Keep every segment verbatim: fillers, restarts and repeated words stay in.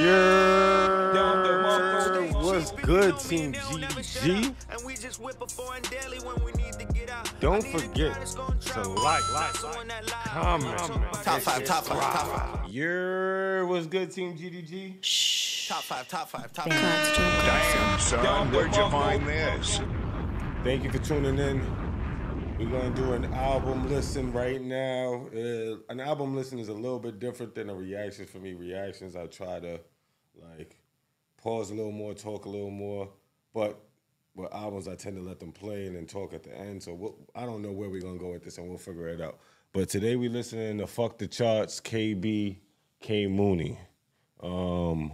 You're what's good, Team G G? Don't forget to like, like, comment. Top five, top five, top five. You're what's good, Team G G? Shh. Top five, top five, top five. Damn, son, where'd you find this? Thank you for tuning in. We're going to do an album listen right now. Uh, an album listen is a little bit different than a reaction for me. Reactions, I try to like pause a little more, talk a little more. But with albums, I tend to let them play and then talk at the end. So we'll, I don't know where we're going to go with this, and we'll figure it out. But today we're listening to Fuck the Charts, K B, K Mooney. Um,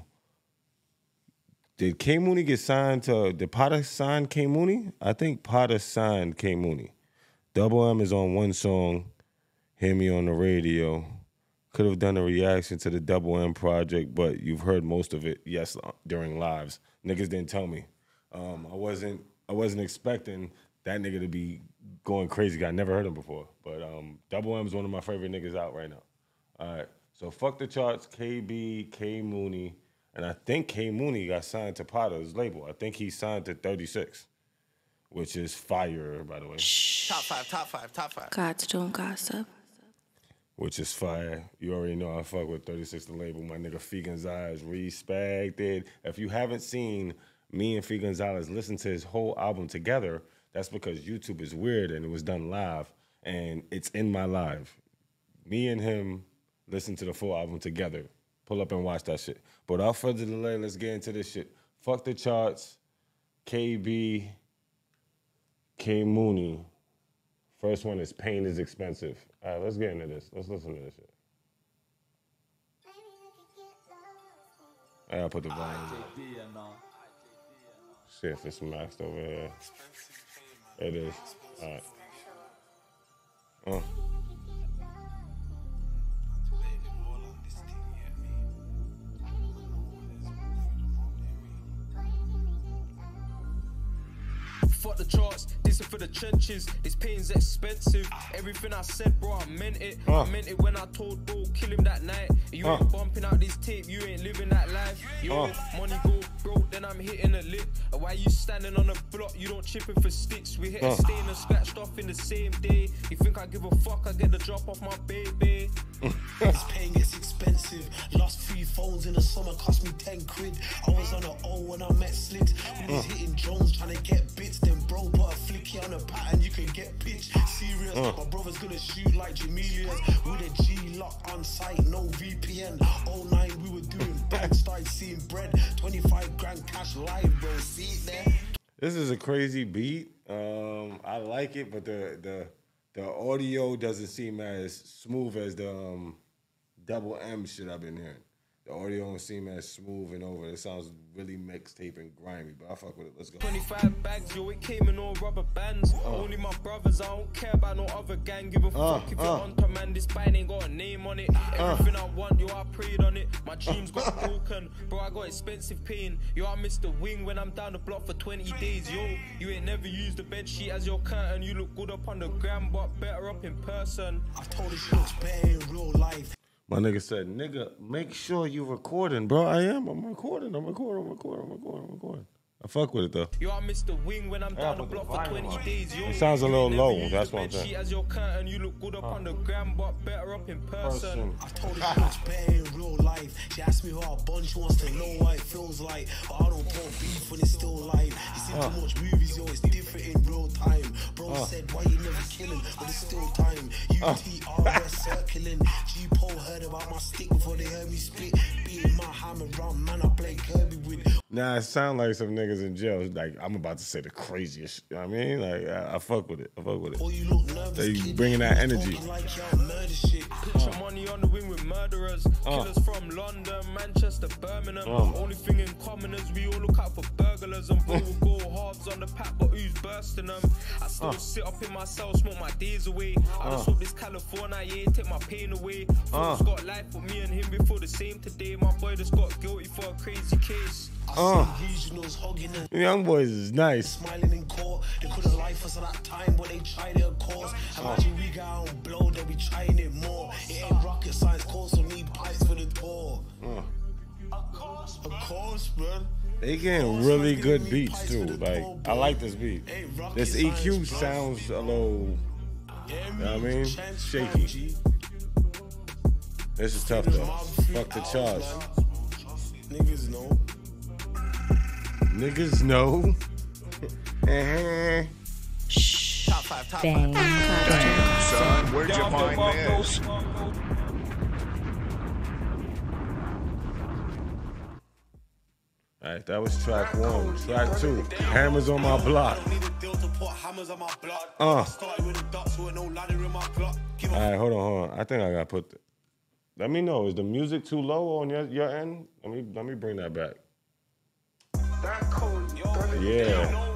did K Mooney get signed to, did Potter sign K Mooney? I think Potter signed K Mooney. Double M is on one song, Hear Me on the Radio. Could have done a reaction to the Double M project, but you've heard most of it, yes, during lives. Niggas didn't tell me. Um, I wasn't I wasn't expecting that nigga to be going crazy. I never heard him before. But um, Double M is one of my favorite niggas out right now. All right, so Fuck the Charts, K B, K Mooney, and I think K Mooney got signed to Potter's label. I think he signed to thirty-six. Which is fire, by the way. Top five, top five, top five. Gods don't gossip. Which is fire. You already know I fuck with thirty-six the label. My nigga Fee Gonzalez, respected. If you haven't seen me and Fee Gonzalez listen to his whole album together, that's because YouTube is weird and it was done live. And it's in my live. Me and him listen to the full album together. Pull up and watch that shit. But without further delay, let's get into this shit. Fuck the Charts, K B, K Mooney. First one is Pain is Expensive. All right, let's get into this. Let's listen to this shit. I'll put the volume in. See if it's maxed over here. It is. All right. Uh. Fuck the charts, this is for the trenches. This pain's expensive. Everything I said, bro, I meant it. Uh. I meant it when I told Bo, kill him that night. You uh. ain't bumping out this tape, you ain't living that life. You uh. money go broke, then I'm hitting a lip. Why you standing on a block? You don't chipping for sticks. We hit uh. a stain and scratched off in the same day. You think I give a fuck? I get the drop off my baby. This pain gets expensive. Lost three phones in the summer, cost me ten quid. I was on the O when I met Slit. We was uh. hitting drones, trying to get bits. Then bro put a flicky on a pattern, you can get pitched. Serious, uh. my brother's gonna shoot like Jamelius. With a G lock on site, no V P N. All night we were doing bad, started seeing bread. twenty-five grand cash live, bro. See it there. This is a crazy beat. Um, I like it, but the the the audio doesn't seem as smooth as the um, Double M shit I've been hearing. The audio don't seem as smooth and over. It sounds really mixtape and grimy, but I fuck with it. Let's go. twenty-five bags, yo, it came in all rubber bands. Uh. Only my brothers, I don't care about no other gang. Give a uh. fuck if uh. you're on top, man. This band ain't got a name on it. Uh. Everything I want, yo, I prayed on it. My dreams got broken, bro. I got expensive pain. Yo, I missed the wing when I'm down the block for twenty days. Yo, you ain't never used the bed sheet as your curtain. You look good up on the gram, but better up in person. I told you she looks better in real life. My nigga said, nigga, make sure you recording, bro. I am. I'm recording. I'm recording. I'm recording. I'm recording. I'm recording. I fuck with it, though. Yo, I missed the wing when I'm down the block for twenty days. It sounds a little low. That's what I'm saying. As your curtain, you look good up on the gram, but better up in person. I've told her she looks better in real life. She asked me how a bunch wants to know what it feels like. But I don't pull beef when it's still live. You see too much movies, yo. It's different in real time. Bro said, why you never killing? But it's still time. U T R S circling. G-Pole heard about my stick before they heard me split. Beating my hammer round, man, I play Kirby with. Nah, it sound like some nigga in jail, like I'm about to say the craziest shit. I mean, like I, I fuck with it. I fuck with it. Oh, you look nervous, so you bringing that energy. Like shit. Uh. Money on the wing with murderers, uh. killers from London, Manchester, Birmingham. Uh. Only thing in common is we all look out for burglars and bro will go halves on the pack, but who's bursting them? I still uh. sit up in my cell, smoke my days away. I uh. just hope this California yeah, take my pain away. Uh. Folks got life for me and him before the same today. My boy just got guilty for a crazy case. Uh. Young boys is nice. Smiling in court, they couldn't life us at that time, but they tried it, of course. Imagine we got on blow, they'll be trying it more. It ain't rocket science, calls for me, pipes for the door. Uh. They getting really good beats too. Like, I like this beat. This E Q sounds a little, you know what I mean, shaky. This is tough though. Fuck the charts. Niggas know. Niggas know. Top five, top five. Damn, son, where'd you find this? Alright, that was track one. Track two, Hammers on My Block. Uh. Alright, hold on, hold on. I think I gotta put. The... Let me know. Is the music too low on your your end? Let me let me bring that back. Yeah.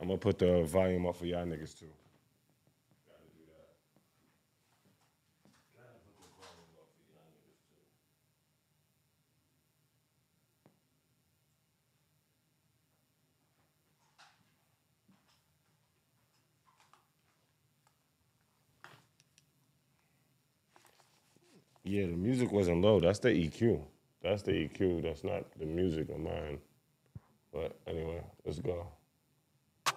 I'm gonna put the volume up for y'all niggas too. Yeah, the music wasn't low. That's the E Q. That's the E Q. That's not the music of mine. But anyway, let's go.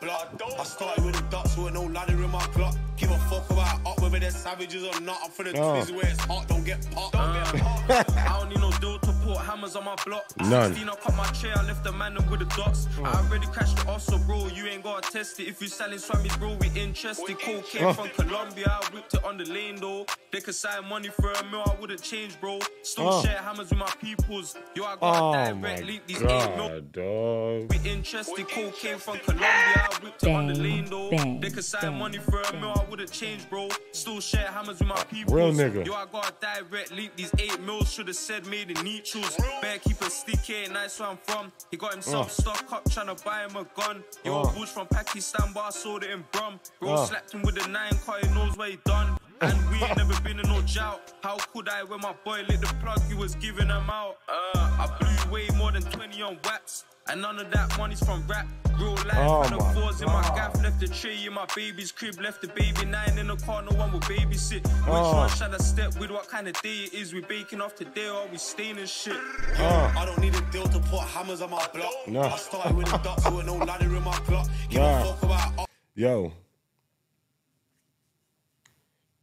I started with the dots with no ladder in my clock. Give a fuck about up whether they're savages or not. I'm for the twizzy where it's hot, don't get popped. Don't get popped. I don't need no deal to put hammers on my block. None. I cut my chair, I left the man up with the dots. I already crashed the also, bro. You ain't gotta test it. If you selling swammies, bro, we interested. Cool came from Colombia, I whipped it on the lane though. They could sign money for a meal, I wouldn't change, bro. Still share hammers with my peoples. Yo, I got a direct link. These ain't no. We interested. Cool came from Colombia. Whipped up on the lane though. They could sign money for a mil, I would've changed, bro. Still share hammers with my people. Real nigga. Yo, I got a direct link. These eight mils should've said made in neutrals. Better keep a sticky, nice where I'm from. He got himself uh. stuck up trying to buy him a gun. Yo, uh. Bush from Pakistan, but I sold it in Brum. Bro uh. slapped him with a nine car, he knows what he done. And we ain't never been in no jout. How could I when my boy lit the plug? He was giving him out. Uh, I blew way more than twenty on wax. And none of that money's from rap. Real life, oh, and the fours in my gaff. Left the tree in my baby's crib. Left the baby nine in the car, no one will babysit. Which oh. one shall I step with? What kind of day it is? We baking off the day or we staining shit? Oh. I don't need a deal to put hammers on my block. No. I started with a duck with no ladder in my block. Give nah. a fuck about. Yo.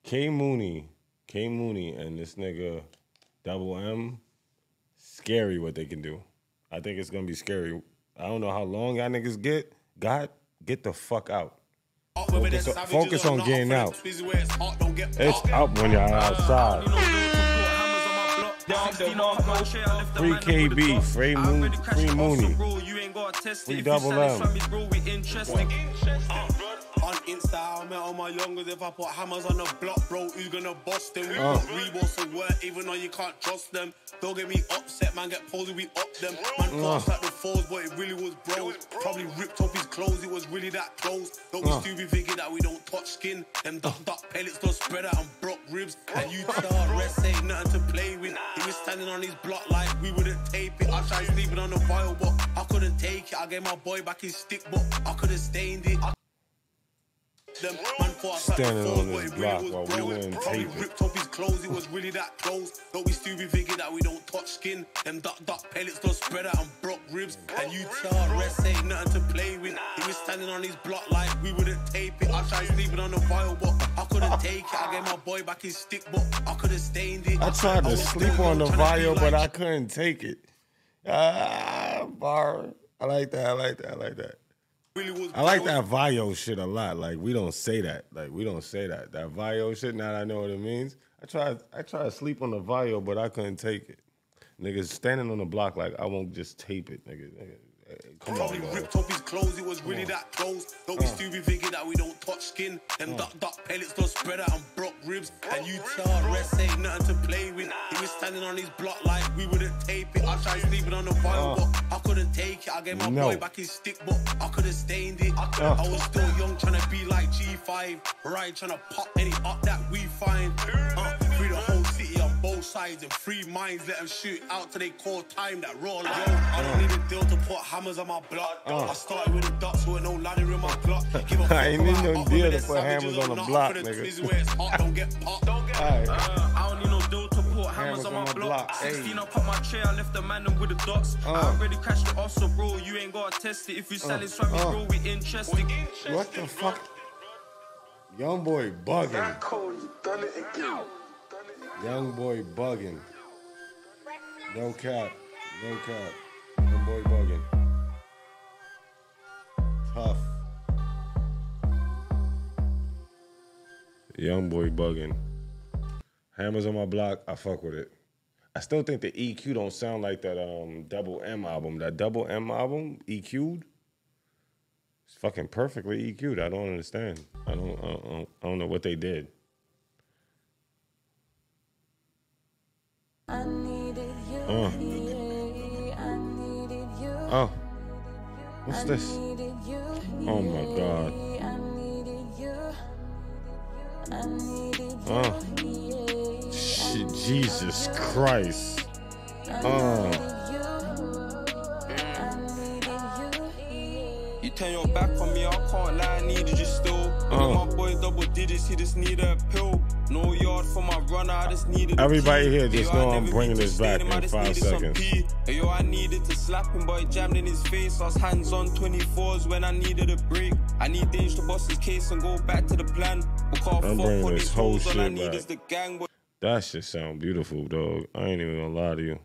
K Mooney. K Mooney and this nigga Double M. Scary what they can do. I think it's gonna be scary. I don't know how long y'all niggas get. God, get the fuck out. Focus, so, focus on getting out. It's up when y'all outside. Free K B, Free Mooney, Free Mooney, Free Double M. On Insta, I met all my youngers. If I put hammers on the block, bro, who's gonna bust them? We got rewards to work, even though you can't trust them. Don't get me upset, man, get posed, we up them. Man, class uh. like the fours, but it really was bros. Probably ripped off his clothes, it was really that close. Don't be uh. stupid thinking that we don't touch skin. Them duck duck pellets don't spread out and broke ribs. And you tell rest ain't nothing to play with. He was standing on his block like we wouldn't tape it. I tried sleeping on the vial, but I couldn't take it. I gave my boy back his stick, but I could've stained it. I Standing on this block while we were in tape. Ripped off his clothes, it was really that close. Don't be stupid thinking that we don't touch skin. Them duck duck pellets don't spread out and broke ribs. And you tell rest ain't nothing to play with. He was standing on his block like we wouldn't tape it. I tried sleeping on the vial, but I couldn't take it. I gave my boy back his stick, but I could have stained it. I tried to sleep on the vial, but I couldn't take it. Ah, bar. I like that, I like that, I like that. I like that Vio shit a lot. Like, we don't say that. Like, we don't say that. That Vio shit, now that I know what it means. I tried I tried to sleep on the Vio, but I couldn't take it. Niggas standing on the block like, I won't just tape it, nigga. nigga. Probably ripped off his clothes, it was really that close. Don't be stupid thinking that we don't touch skin. Them duck duck pellets don't spread out and broke ribs. And you tell rest ain't nothing to play with. He was standing on his block like we wouldn't tape it. I tried sleeping on the vial, but I couldn't take it. I gave my boy back his stick, but I could have stained it. I was still young, trying to be like G five. Right, trying to pop any up that we find. Free the whole city on both sides and free minds. Let them shoot out till they call time. That roll. I don't need a deal to put hammers on my block. I started with the dots with no ladder in my block. I ain't need no deal to put hammers on the block, nigga. I don't get popped. I don't need no deal to put hammers guns on, on my block. block. sixteen, I pop my chair, I left the man and with the dots. Uh. I already crashed it off, so bro, you ain't gotta test it. If you sell it, swam me, bro, we interested. What the fuck? Young boy bugging. That cold, you done it again. Young boy bugging. No cap. No cap. Young boy bugging. Tough. Young boy bugging. Hammers on my block, I fuck with it. I still think the E Q don't sound like that um, Double M album. That Double M album, E Q'd, it's fucking perfectly E Q'd. I don't understand. I don't, I don't, I don't know what they did. I needed you. Uh. Here. I needed you. Oh. What's I this? Needed you. Oh my God. I needed you. I needed you. Oh. Yeah. Shit, Jesus Christ. Oh. You. You turn your back on me, I can't lie, I needed you still. Oh. My boy double digits, he just need a pill. No yard for my runner, I just needed. Everybody here just know I'm bringing this back in five seconds. Yo, I needed to slap him, but it jammed in his face. I was hands on twenty-fours when I needed a break. I need Dage to bust his case and go back to the plan. I'm bringing this whole shit back. That shit sound beautiful, dog. I ain't even gonna lie to you.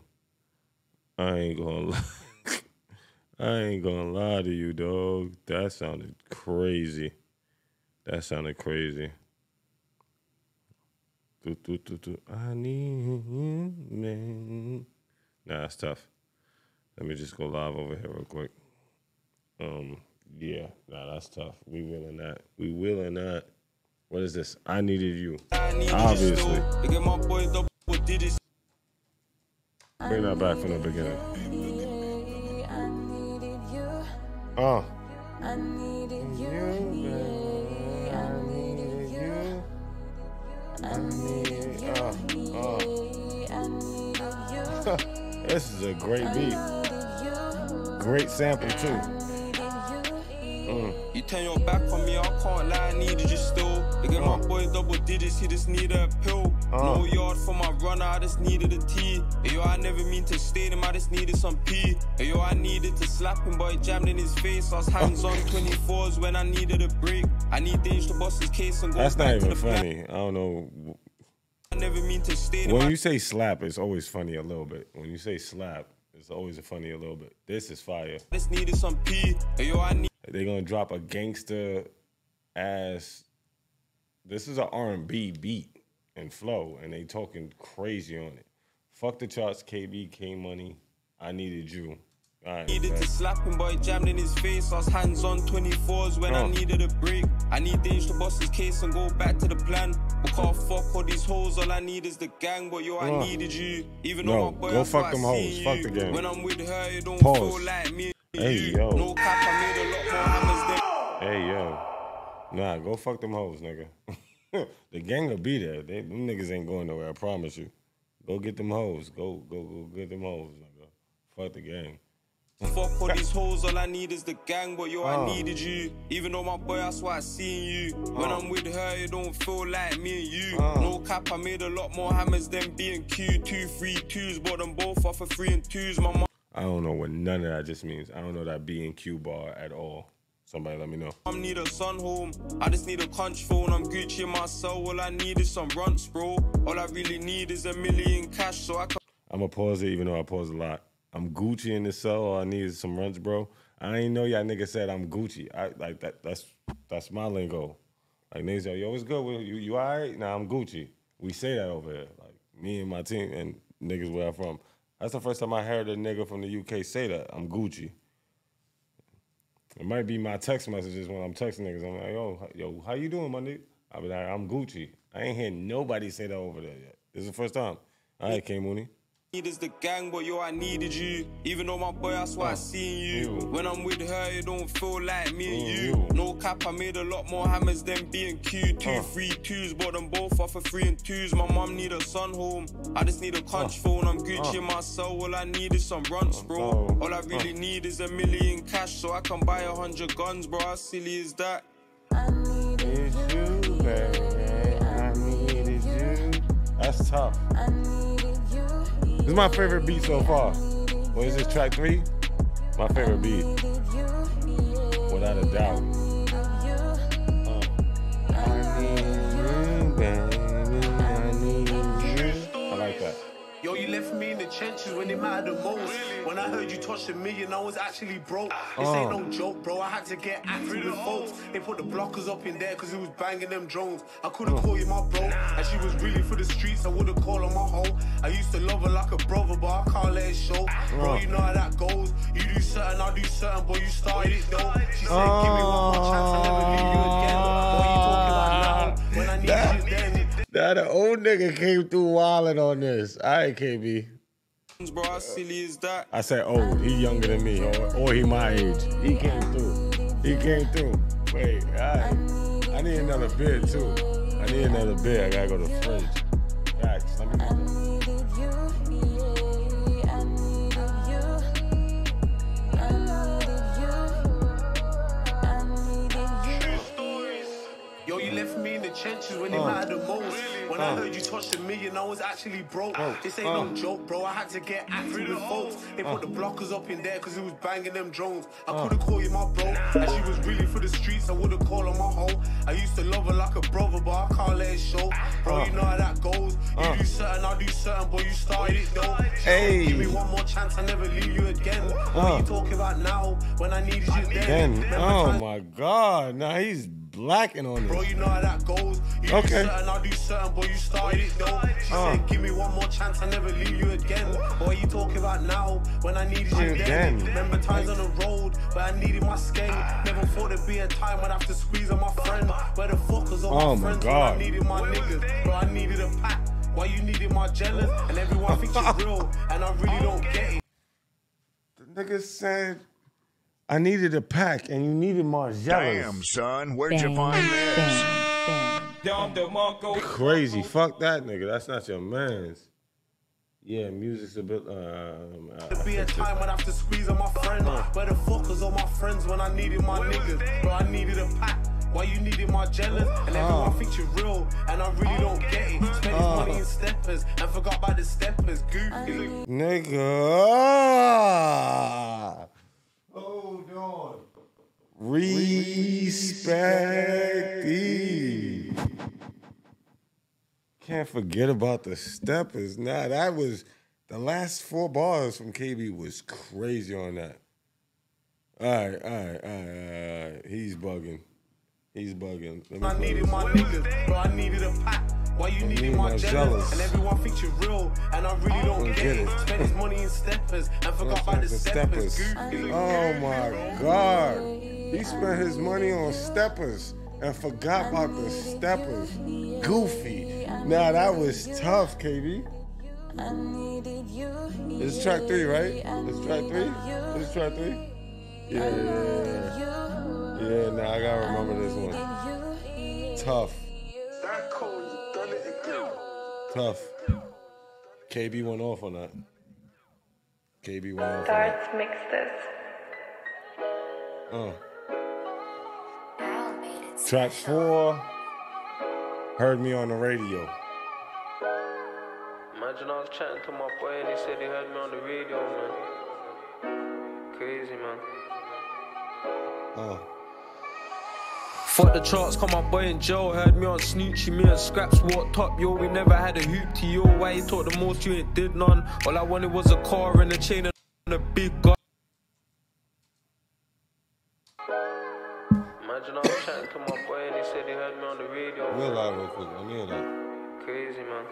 I ain't gonna lie. I ain't gonna lie to you, dog. That sounded crazy. That sounded crazy. Do, do, do, do. I need you, man. Nah, that's tough. Let me just go live over here real quick. Um, yeah, nah, that's tough. We will and not. We will and not. What is this? I needed you. I needed Obviously. Bring that back from the beginning. I needed you. Oh. I needed you. I needed you. I needed you. I needed you. Oh. Oh. This is a great beat. Great sample too. Mm. You turn your back on me, I can't lie, I needed you still. They get uh. my boy double digits, he just needed a pill. Uh. No yard for my runner, I just needed a T. Yo, I never mean to stay him, I just needed some P. Yo, I needed to slap him, but it jammed in his face. I was hands on twenty-fours when I needed a break. I need Dage to bust his case and go back to the. That's not even funny. I don't know. I never mean to stay. When you say slap, it's always funny a little bit. When you say slap, it's always funny a little bit. This is fire. This needed some P. Yo, I need. They're gonna drop a gangster ass. This is an R and B beat and flow, and they talking crazy on it. Fuck the charts, K B, K Money. I needed you. Right, needed okay. to slap him, but it jammed in his face. I was hands on twenty-fours when oh. I needed a break. I need Dage to bust his case and go back to the plan. We can't fuck all these hoes, all I need is the gang. But yo, oh. I needed you. Even no, though my boy go fuck them hoes, fuck the gang. When I'm with her, it don't Pause. feel like me. Hey, yo. No cap, I made a lot more hammers than. Hey, yo. Nah, go fuck them hoes, nigga. The gang will be there. They, them niggas ain't going nowhere, I promise you. Go get them hoes. Go, go, go get them hoes, nigga. Fuck the gang. Fuck all these hoes, all I need is the gang, but yo, oh. I needed you. Even though my boy, that's why I seen you. Oh. When I'm with her, it don't feel like me and you. Oh. No cap, I made a lot more hammers than B and Q. Two, three, twos, bought them both off of three and twos. My mom. I don't know what none of that just means. I don't know that B and Q bar at all. Somebody let me know. I need a son home. I just need a conch phone. I'm Gucci myself. All I need is some runts, bro. All I really need is a million cash, so I can. I'm gonna pause it, even though I pause a lot. I'm Gucci in the cell. All I need is some runs, bro. I ain't know y'all niggas said I'm Gucci. I like that. That's that's my lingo. Like niggas, like, yo, what's good? You you all right? Nah, I'm Gucci. We say that over here. Like me and my team and niggas where I'm from. That's the first time I heard a nigga from the U K say that. I'm Gucci. It might be my text messages when I'm texting niggas. I'm like, yo, yo, how you doing, my nigga? I be like, I'm Gucci. I ain't heard nobody say that over there yet. This is the first time. All right, K Mooney. Is the gang, but yo, I needed you. Even though my boy, that's why I seen you. Ew. When I'm with her, it don't feel like me and you. Ew. No cap, I made a lot more hammers than B and Q. Two, uh. three, twos, bought them both off of three and twos. My mom need a son home. I just need a conch uh. phone. I'm Gucci uh. myself. All I need is some runts, bro. Uh. All I really uh. need is a million cash, so I can buy a hundred guns, bro. How silly is that? I needed you, baby. I needed you. That's tough. I needed you. This is my favorite beat so far. What is this, track three? My favorite beat, without a doubt. Oh. I need you, baby, I need you. I like that. Yo, you left me in the trenches when it mattered the most. When I heard you touched a million, I was actually broke. This oh. ain't no joke, bro. I had to get active with folks. They put the blockers up in there because it was banging them drones. I couldn't oh. call you my bro, nah. and she was really for the streets. I wouldn't call her my hoe. I used to love her like a brother, but I can't let it show. Oh. Bro, you know how that goes. You do certain, I do certain, boy, you started it though. She said, oh. give me one more chance, I'll never leave you again. What are you talking about now? When I need that, you then. Now the old nigga came through wilding on this. All right, K B. Bro, how silly is that? I said old. He younger than me, or, or he my age. He came through. He came through. Wait, all right. I need another beer, too. I need another beer. I gotta go to the fridge. Facts. Let me go. Yo, you left me in the trenches when it oh. mattered the most. Really? When oh. I heard you touched a million, I was actually broke. Oh. This ain't oh. no joke, bro. I had to get active with folks. They put oh. the blockers up in there because it was banging them drones. I oh. couldn't call you my bro, nah. and she was really for the streets. I wouldn't call her my hoe. I used to love her like a brother, but I can't let it show. Bro, oh. you know how that goes. Oh. You do certain, I do certain, but you started it though. Hey. Give me one more chance, I'll never leave you again. Oh. What are you talking about now? When I needed you then. then. Oh my God, now he's blacking on this. Bro, you know how that goes. You okay. do certain, I do certain, boy, you started it though. She uh. said, give me one more chance, I'll never leave you again. What are you talking about now? When I needed you again. Remember times on the road, where I needed my skate. Never thought there'd be a time when I'd have to squeeze on my friend. Where the fuck was all oh my friends God. When I needed my niggas? Bro, I needed a pack. Why you needed my jealous? And everyone thinks you're real, and I really don't get it. The niggas said, I needed a pack, and you needed Margellas. Damn, son, where'd bang, you find this? Crazy, fuck that nigga. That's not your man's. Yeah, music's a bit. Um, uh, be a time when I have to squeeze on my friend. Huh. Where the fuck was all my friends when I needed my niggas? Bro, I needed a pack. Why you needed my jealous? And everyone oh. thinks you're real, and I really don't get it. Spent his oh. money in steppers and forgot about the steppers. Goofy, nigga. Hold on. Respecty. Can't forget about the steppers. Nah, that was the last four bars from K B was crazy on that. All right, all right, all right, all right. He's bugging. He's bugging. Let me I needed my niggas, bro. I needed a pack. Why you needed my jealous? And everyone thinks you're real, and I really don't get it. Spent his money in steppers and forgot about the steppers. Oh my God. He spent his money on steppers and forgot about the steppers. Goofy. Nah, that was tough, K B. It's track three, right? It's track three? It's track three? Yeah, yeah, yeah. Yeah, nah, I gotta remember this one. Tough. Tough. K B went off on that. K B went off. Starts mix this. Oh. Track four. Heard me on the radio. Imagine I was chatting to my boy and he said he heard me on the radio, man. Crazy, man. Oh. Fuck the charts, caught my boy in jail. Heard me on Snoochie, me and Scraps walked up. Yo, we never had a hoop to yo. Why you talk the most, you ain't did none. All I wanted was a car and a chain and a big gun. Imagine I was chatting to my boy and he said he heard me on the radio. Real live real quick, I knew that. Crazy, man.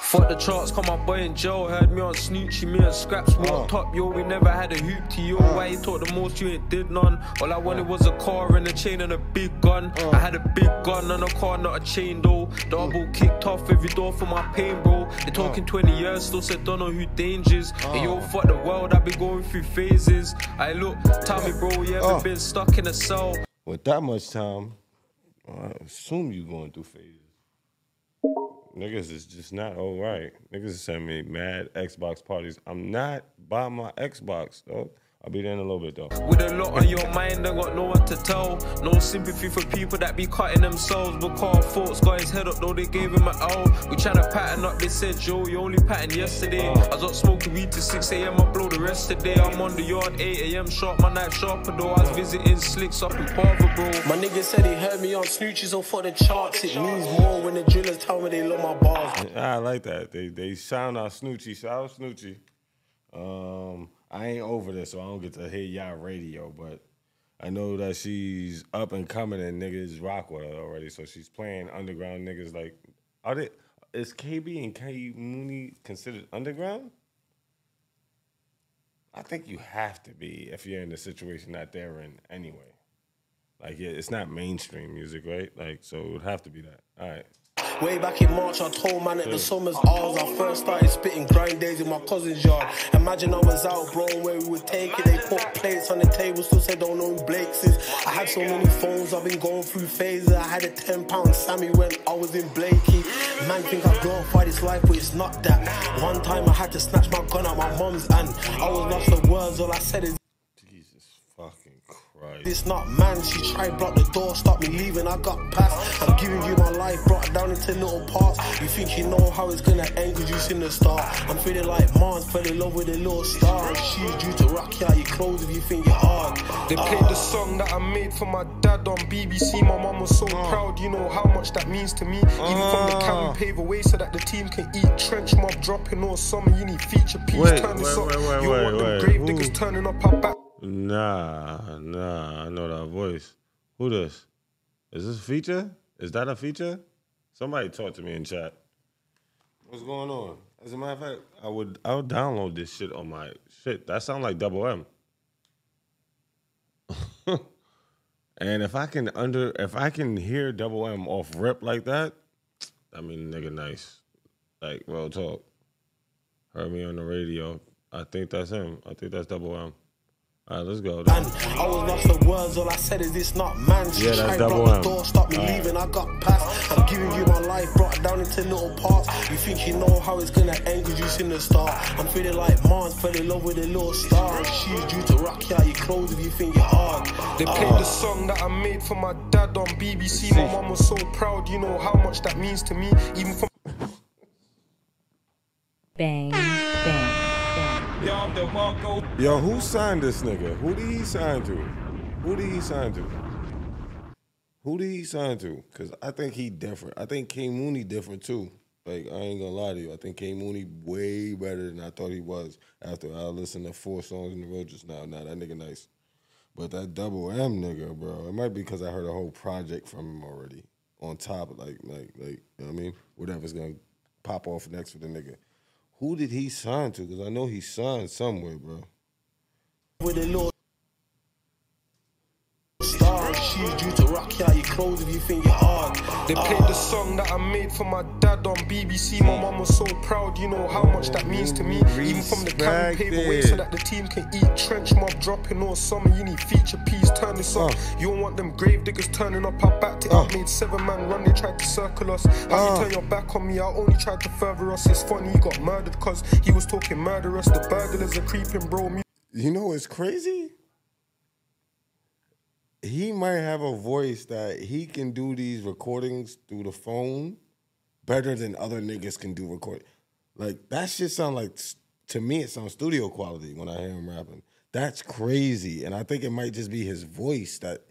Fuck the charts, caught my boy in jail. Heard me on Snoochie, me and Scraps walked up. Yo, we never had a hoop to yo. Why you talk the most, you ain't did none. All I wanted was a car and a chain and a big gun. I had a big gun and a car, not a chain though. Double kicked off every door for my pain, bro. They talking twenty years, still said don't know who dangers. And yo, fuck the world, I been going through phases. I look, tell me bro, you ever been stuck in a cell? With that much time, I assume you going through phases. Niggas is just not all right. Niggas send me mad Xbox parties. I'm not by my Xbox, though. I'll be there in a little bit, though. With a lot on your mind, I got no one to tell. No sympathy for people that be cutting themselves. Because thoughts got his head up, though they gave him an L. We tryna pattern up, they said, Joe, you only patterned yesterday. I was up smoking weed till six A M, I blow the rest of the day. I'm on the yard, eight A M sharp, my knife sharper, though. I was visiting Slicks up in Parva, bro. My nigga said he heard me on Snooches or for the charts. It means more when the drillers tell me they love my bars. I like that. They, they sound out Snoochie, shout out Snoochie. Um... I ain't over this, so I don't get to hear y'all radio, but I know that she's up and coming and niggas rock with her already, so she's playing underground niggas like... Are they, is K B and K Mooney considered underground? I think you have to be if you're in the situation that they're in anyway. Like, yeah, it's not mainstream music, right? Like, so it would have to be that. All right. Way back in March, I told man at the summer's hours, I first started spitting grind days in my cousin's yard. Imagine I was out, bro, where we would take it. They put plates on the table, still said don't know who Blake's is. I had so many phones, I've been going through phases. I had a ten pound Sammy when I was in Blakey. Man think I've grown for this life, but it's not that. One time I had to snatch my gun out my mum's and I was lost for words, all I said is... Right. It's not man, she tried block the door, stop me leaving, I got past. I'm giving you my life, brought down into little parts. You think you know how it's gonna end, cause you seen the star. I'm feeling like Mars, fell in love with a little star. She's due to rock you out your clothes if you think you're hard. They played the song that I made for my dad on B B C. My mum was so uh. proud, you know how much that means to me. Even uh. from the camp, pave away so that the team can eat. Trench mob dropping all summer, you need feature piece. Wait, Turn wait, this wait, up, wait, you wait, want wait. them grave Ooh. niggas turning up our back. Nah, nah, I know that voice. Who this? Is this a feature? Is that a feature? Somebody talk to me in chat. What's going on? As a matter of fact, I would I would download this shit on my shit. That sound like Double M. And if I can under if I can hear Double M off rip like that, I mean nigga nice. Like real talk. Heard me on the radio. I think that's him. I think that's Double M. Alright, let's go. I was lost for words, all I said is it's not man. She yeah, tried block the door, stop me leaving, I got past. I'm giving you my life, brought down into little parts. You think you know how it's gonna end, cause you seen the star. I'm feeling like Mars, fell in love with a little star. She's due to rock you out your clothes if you think you're hard. They played uh, the song that I made for my dad on B B C. My mum was so proud, you know how much that means to me. Even from Bang, bang. Yo, who signed this nigga? Who did he sign to? Who did he sign to? Who did he sign to? Because I think he different. I think K Mooney different too. Like, I ain't gonna lie to you. I think K Mooney way better than I thought he was after I listened to four songs in a row just now. Nah, that nigga nice. But that Double M nigga, bro, it might be because I heard a whole project from him already. On top of, like, like, like, you know what I mean? Whatever's gonna pop off next for the nigga. Who did he sign to? Because I know he signed somewhere, bro. With a little star, she's due to rock you out your clothes if you think you're hard. They played the song that I made for my dad on B B C. My mum was so proud, you know how much that means to me. Even from the camp, pave away so that the team can eat. Trench mob dropping all summer, you need feature piece. Turn this up. Uh. You don't want them grave diggers turning up our back. They uh. made seven man run, they tried to circle us. How uh. you turn your back on me, I only tried to further us. It's funny, he got murdered cause he was talking murderous. The burglars are creeping, bro. Me you know it's crazy? He might have a voice that he can do these recordings through the phone better than other niggas can do record. Like, that shit sound like, to me, it sounds studio quality when I hear him rapping. That's crazy. And I think it might just be his voice that...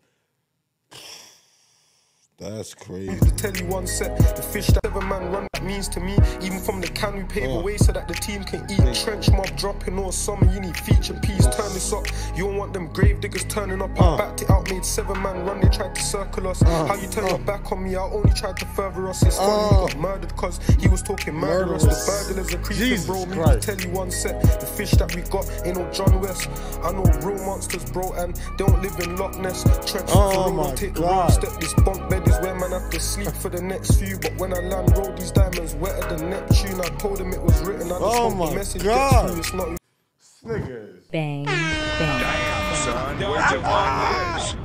That's crazy. To tell you one set, the fish that ever man run that means to me. Even from the can we pave away so that the team can eat. Trench mob dropping all summer, you need feature piece. Turn this up. You don't want them grave diggers turning up. I backed it out, made seven man run, they tried to circle us. How you turn your back on me, I only tried to further us. It's funny, he got murdered cause he was talking murderous. The burglars are creeping, bro. Me to tell you one set, the fish that we got ain't no John West. I know real monsters, bro, and they don't live in Loch Ness. Trench mob, take the road, step this bunk bed. Where man have to sleep for the next few, but when I land, roll these diamonds wetter than Neptune. I told him it was written. I just oh my message god! It's not Snickers. Bang, bang. Damn, son, where's your ah.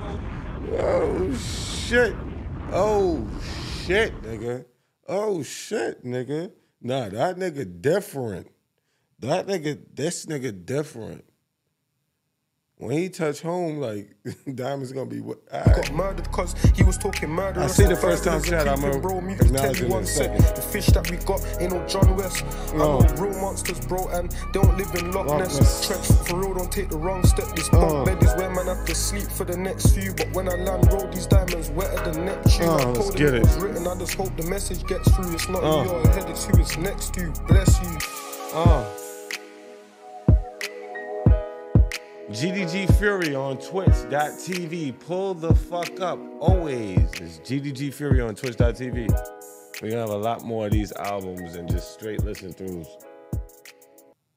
Oh shit! Oh shit, nigga! Oh shit, nigga! Nah, that nigga different. That nigga, this nigga different. when he touch home, like, Diamond's gonna be what? I got murdered cause he was talking murder. I see the first time chat, I'm acknowledging one second. The fish that we got ain't no John West. No. I know real monsters, bro, and they don't live in Loch Ness. Trek for real, don't take the wrong step. This bunk uh. bed is where man have to sleep for the next few. But when I land, roll these diamonds wetter than Neptune. Uh, let's get it. Was written. I just hope the message gets through. It's not uh. in your head, it's who it's next to. Bless you. Uh. G D G Fury on twitch dot T V. Pull the fuck up always. It's G D G Fury on twitch dot T V. We're gonna have a lot more of these albums and just straight listen throughs.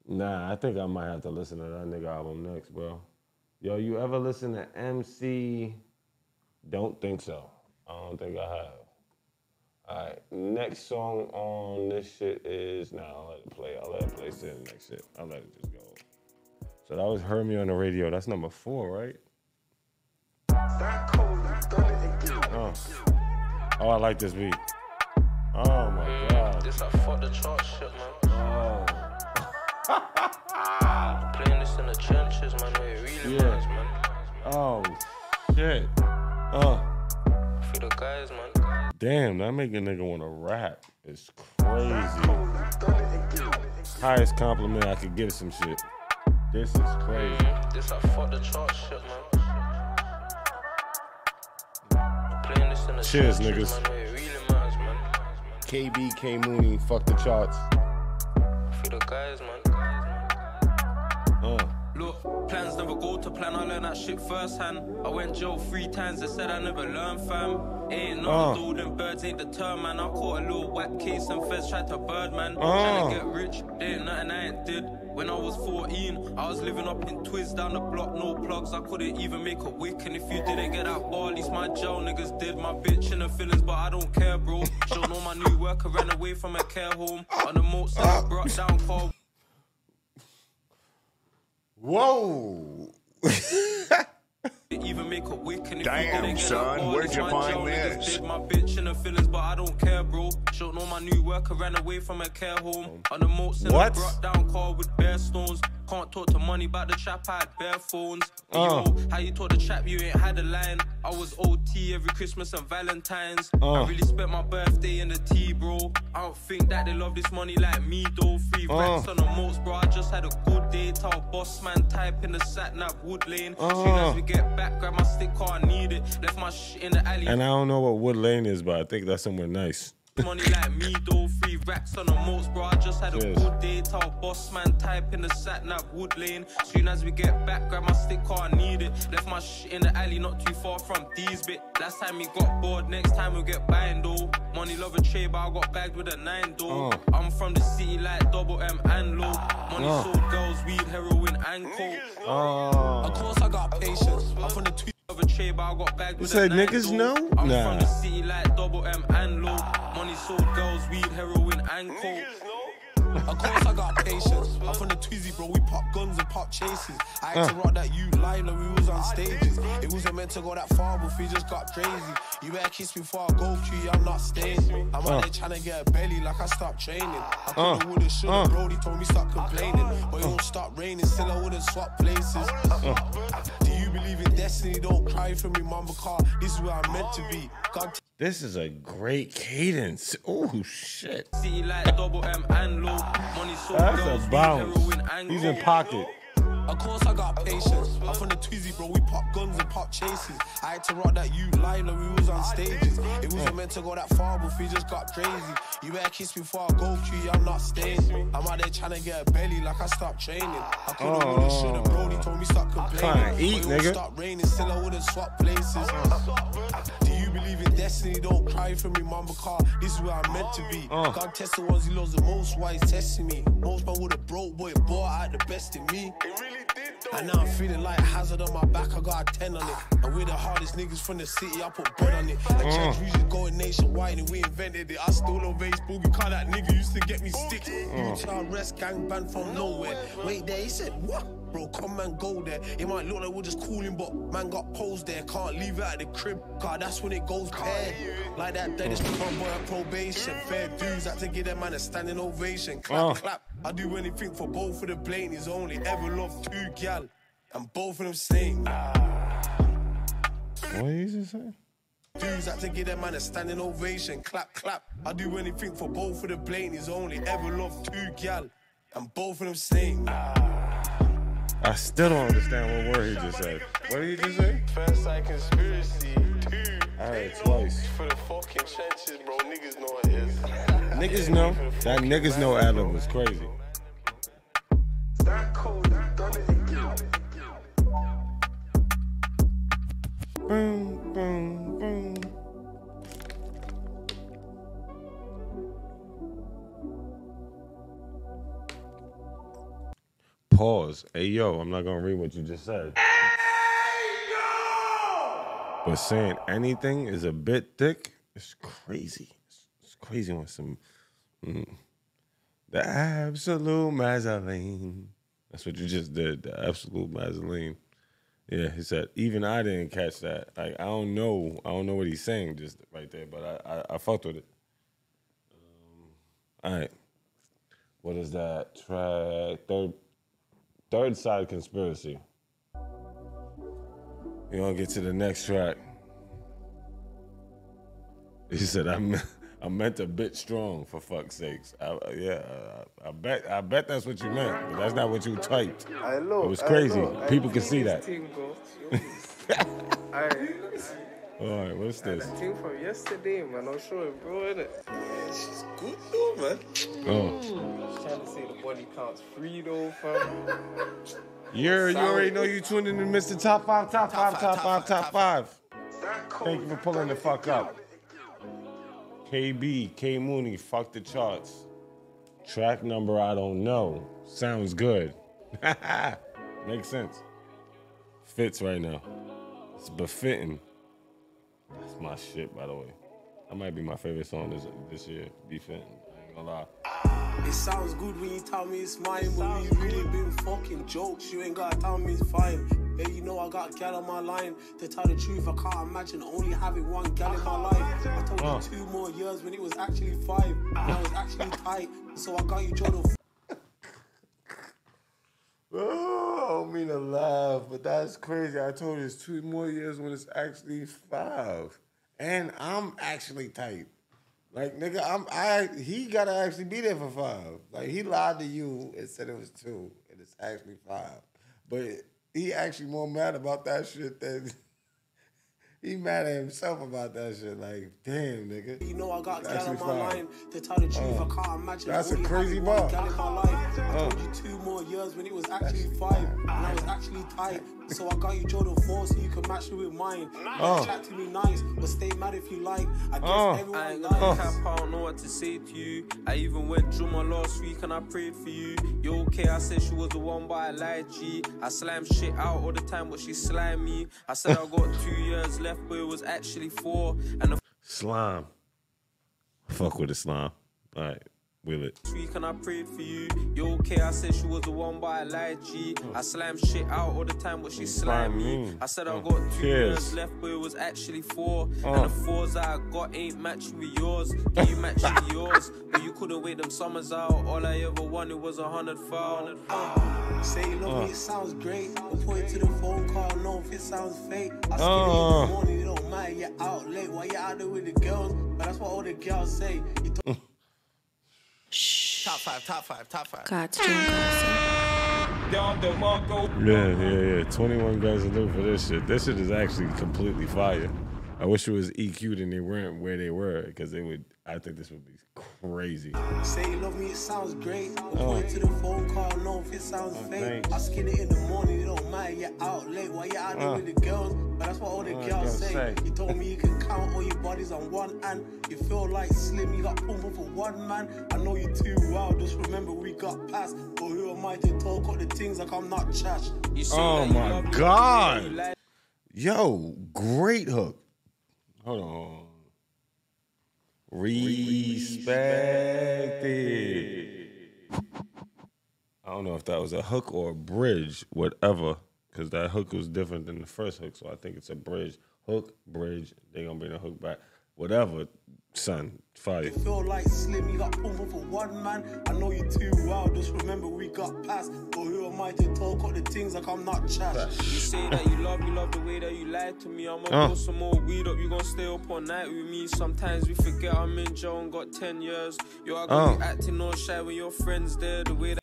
Nah, I think I might have to listen to that nigga album next, bro. Yo, you ever listen to M C? Don't think so. I don't think I have. All right, next song on this shit is, nah, I'll let it play. I'll let it play to the next shit. I'll let it just go. So that was Heard Me on the Radio. That's number four, right? Oh, oh I like this beat. Oh my god. This I fuck the chart shit, man. Oh. Playing this in the trenches, man. It really matters, man. Oh shit. Oh. For the guys, man. Damn, that make a nigga wanna rap. It's crazy. Highest compliment I could give some shit. This is crazy. This I fuck the chart shit, man. Playing this in the Cheers, niggas. Man, it really matters, man. K B, K Mooney, fuck the charts. For the guys, man. Uh. Look, plans never go to plan. I learned that shit firsthand. I went jail three times. They said I never learned, fam. Ain't no dude, them birds ain't the term, man. I caught a little whack case and feds tried to bird, man. Uh. Trying to get rich, they ain't nothing I ain't did. When I was fourteen, I was living up in Twiz down the block, no plugs. I couldn't even make a wick. And if you didn't get that ball, at least my jail niggas did. My bitch in the feelings, but I don't care, bro. Don't know my new worker ran away from a care home. On the moats that I brought down car. Whoa. Even make a wick, and if damn, you get son, ball, where'd you find this? Did my bitch in the feelings, but I don't care, bro. Don't know my new worker ran away from a care home. On the moats in a brought down car with bare stones. Can't talk to money about the trap, I had bare phones. Uh. You know, how you told the trap, you ain't had a line. I was O T every Christmas and Valentine's. Uh. I really spent my birthday in the T, bro. I don't think that they love this money like me, though. Free uh. racks on the moats, bro. I just had a good day. Tell boss man type in the satnap wood lane. Uh. Soon as we get back, grab my stick car, I need it. Left my shit in the alley. And I don't know what Wood Lane is, but I think that's somewhere nice. Money like me, though. Free racks on the moats, bro. I just had Cheers. a good day. Tell boss man type in the satnap wood lane. Soon as we get back, grab my stick car, I need it. Left my shit in the alley, not too far from these bit. Last time we got bored, next time we'll get buying, though. Money love a trade, but I got bagged with a nine, though. Oh. I'm from the city like double M and low. Money oh. sold girls, weed, heroin, and coke. Oh. Of course I got patience. I'm from the tweet of a trade, but I got bagged with a nine, niggas know? I'm nah. from the city like double M and low. Money sold girls, weed, heroin, and coke. Of course I got patience. I'm from the Twizy, bro. We pop guns and pop chases. I had uh. to rock that you live like we was on stages. It wasn't meant to go that far, but we just got crazy. You better kiss me before I go to you. I'm not staying. I'm out uh. there trying to get a belly like I stopped training. I couldn't uh. woulda shoulda, uh. bro. They told me stop complaining, but it won't stop raining. Still I wouldn't swap places. Uh. Uh. Do you believe in destiny? Don't cry for me, mama. Car, this is where I'm meant to be. God. This is a great cadence. Oh shit. See like double M and low. Money so that's a bounce. He's in pocket. Of course I got patience. I'm from the Twizy, bro. We pop guns and pop chases. I had to rock that you live like we was on stages. It wasn't meant to go that far, but we just got crazy. You better kiss me before I go to you. I'm not staying. I'm out there trying to get a belly like I stopped training. I couldn't oh. woulda shoulda, bro. They told me stop complaining. Eat, but it nigga. Stop raining, still I wouldn't swap places. Uh, do you believe in destiny? Don't cry for me, mama. Car, this is where I'm meant to be. Uh. God test the ones he loves the most. Why he's testing me? Most man woulda broke, boy, boy, I had the best in me. And now I'm feeling like hazard on my back, I got a ten on it. And we're the hardest niggas from the city, I put bread on it. Like mm. Judge Regis going nationwide and we invented it. I stole on Facebook, you call that nigga used to get me sticks. Mm. You child rest gang banned from nowhere. Wait there, he said, what? Bro, come and go there. It might look like we're just calling, but man got posed there. Can't leave it at the crib, God, that's when it goes bad. Like that day, this become boy on probation. Fair dues, I have to give that man a standing ovation. Clap, oh. clap. I do anything for both of the blatant. He's only ever loved two gal. and both of them snake. Ah. What is he saying? Dudes had to give that man a standing ovation. Clap, clap. I do anything for both of the blatant. Only ever loved two gal, and both of them snake. Ah. I still don't understand what word he just said. What did he just say? First side conspiracy. Dude, alright, twice. For the fucking trenches, bro. Niggas know what it is. Niggas know. That niggas know Adam was crazy. That cold, that done it again. Boom, boom, boom. Pause. Hey, yo, I'm not gonna read what you just said. Hey, yo! But saying anything is a bit thick. It's crazy. It's crazy when some... Mm, the absolute mazzoline. That's what you just did. The absolute mazzoline. Yeah, he said, even I didn't catch that. Like, I don't know. I don't know what he's saying just right there, but I, I, I fucked with it. Um, all right. What is that? Try third, third side conspiracy. We're going to get to the next track. He said, I'm... I meant a bit strong, for fuck's sakes. I, yeah, I, I bet I bet that's what you meant, but that's not what you typed. I love, it was crazy. I love, people I could see that. I, I, all right, what's this? I think from yesterday, man. I'm sure it, bro, innit? Yeah, she's good, though, man. Oh. Mm. I was trying to say the body count's free, though, fam. You're, you already know you tuned in to Mister Top five, Top five, Top five, Top five. Thank you for pulling the fuck up. K B, K Mooney, fuck the charts. Track number, I don't know. Sounds good. Makes sense. Fits right now. It's befitting. That's my shit, by the way. That might be my favorite song this, this year, befitting. I ain't gonna lie. It sounds good when you tell me it's mine, it but you really been fucking jokes. You ain't gotta tell me it's fine. Yeah, you know I got a gal on my line. To tell the truth, I can't imagine only having one gal in my life. I told uh. you two more years when it was actually five. And I was actually tight, so I got you Jordan. Oh, I don't mean to laugh, but that's crazy. I told you it's two more years when it's actually five. And I'm actually tight. Like, nigga, I'm I he gotta actually be there for five. Like, he lied to you and said it was two, and it's actually five. But it, he actually more mad about that shit than he mad at himself about that shit. Like, damn, nigga. You know I got gal on my line. To tell the truth, I can't imagine. That's a crazy bar. I told you two more years when it was actually five, and I was actually tight. So I got you Jordan four, so you can match me with mine. Oh. Chat to me nice, but stay mad if you like. I guess oh. everyone I ain't gonna oh. cap, I don't know what to say to you. I even went drummer last week and I prayed for you. You okay? I said she was the one, but I lied, G. I slime shit out all the time, but she slime me. I said I got two years left, but it was actually four. And the slime. Fuck with the slime. All right. Will it? Week and I prayed for you. You okay? I said she was the one, but I lied, G. Oh. I slammed shit out all the time, but she slammed me. I said oh. I got two Cheers. years left, but it was actually four. Oh. And the fours I got ain't matching with yours. Can you match with yours? But you couldn't wait them summers out. All I ever wanted was a hundred foul. Oh. Say you love oh. me, it sounds great. I point to the phone call, no, if it sounds fake. I skip oh. it in the morning, it don't matter. You're out late while you're out there with the girls. But that's what all the girls say. You Shh. Top five, top five, top five. God, yeah, yeah, yeah. twenty-one guys to do for this shit. This shit is actually completely fire. I wish it was E Q'd and they weren't where they were, because they would. I think this would be crazy. Say you love me, it sounds great. I point oh. to the phone call, no, if it sounds oh, fake. Thanks. I skin it in the morning, it don't matter. You're out late while you're out there oh. with the girls. But that's what all the oh, girls say. say. You told me you can count all your bodies on one hand. You feel like slim, you got pumped up for one man. I know you too well, just remember we got past. But who am I to talk all the things like I'm not trash? You oh my you God. You like Yo, great hook. Hold on. Respected. I don't know if that was a hook or a bridge, whatever, because that hook was different than the first hook, so I think it's a bridge. Hook, bridge, they're going to bring the hook back. Whatever, Son, fire. You feel like Slim, you got proven for one man. I know you too well, just remember we got past. But who am I to talk all the things like I'm not trash? You say that you love me, love the way that you lied to me. I'm gonna blow some more weed up, you gonna stay up all night with me. Sometimes we forget I'm in jail and got ten years. You are gonna be acting all shy when your friends there, the way that.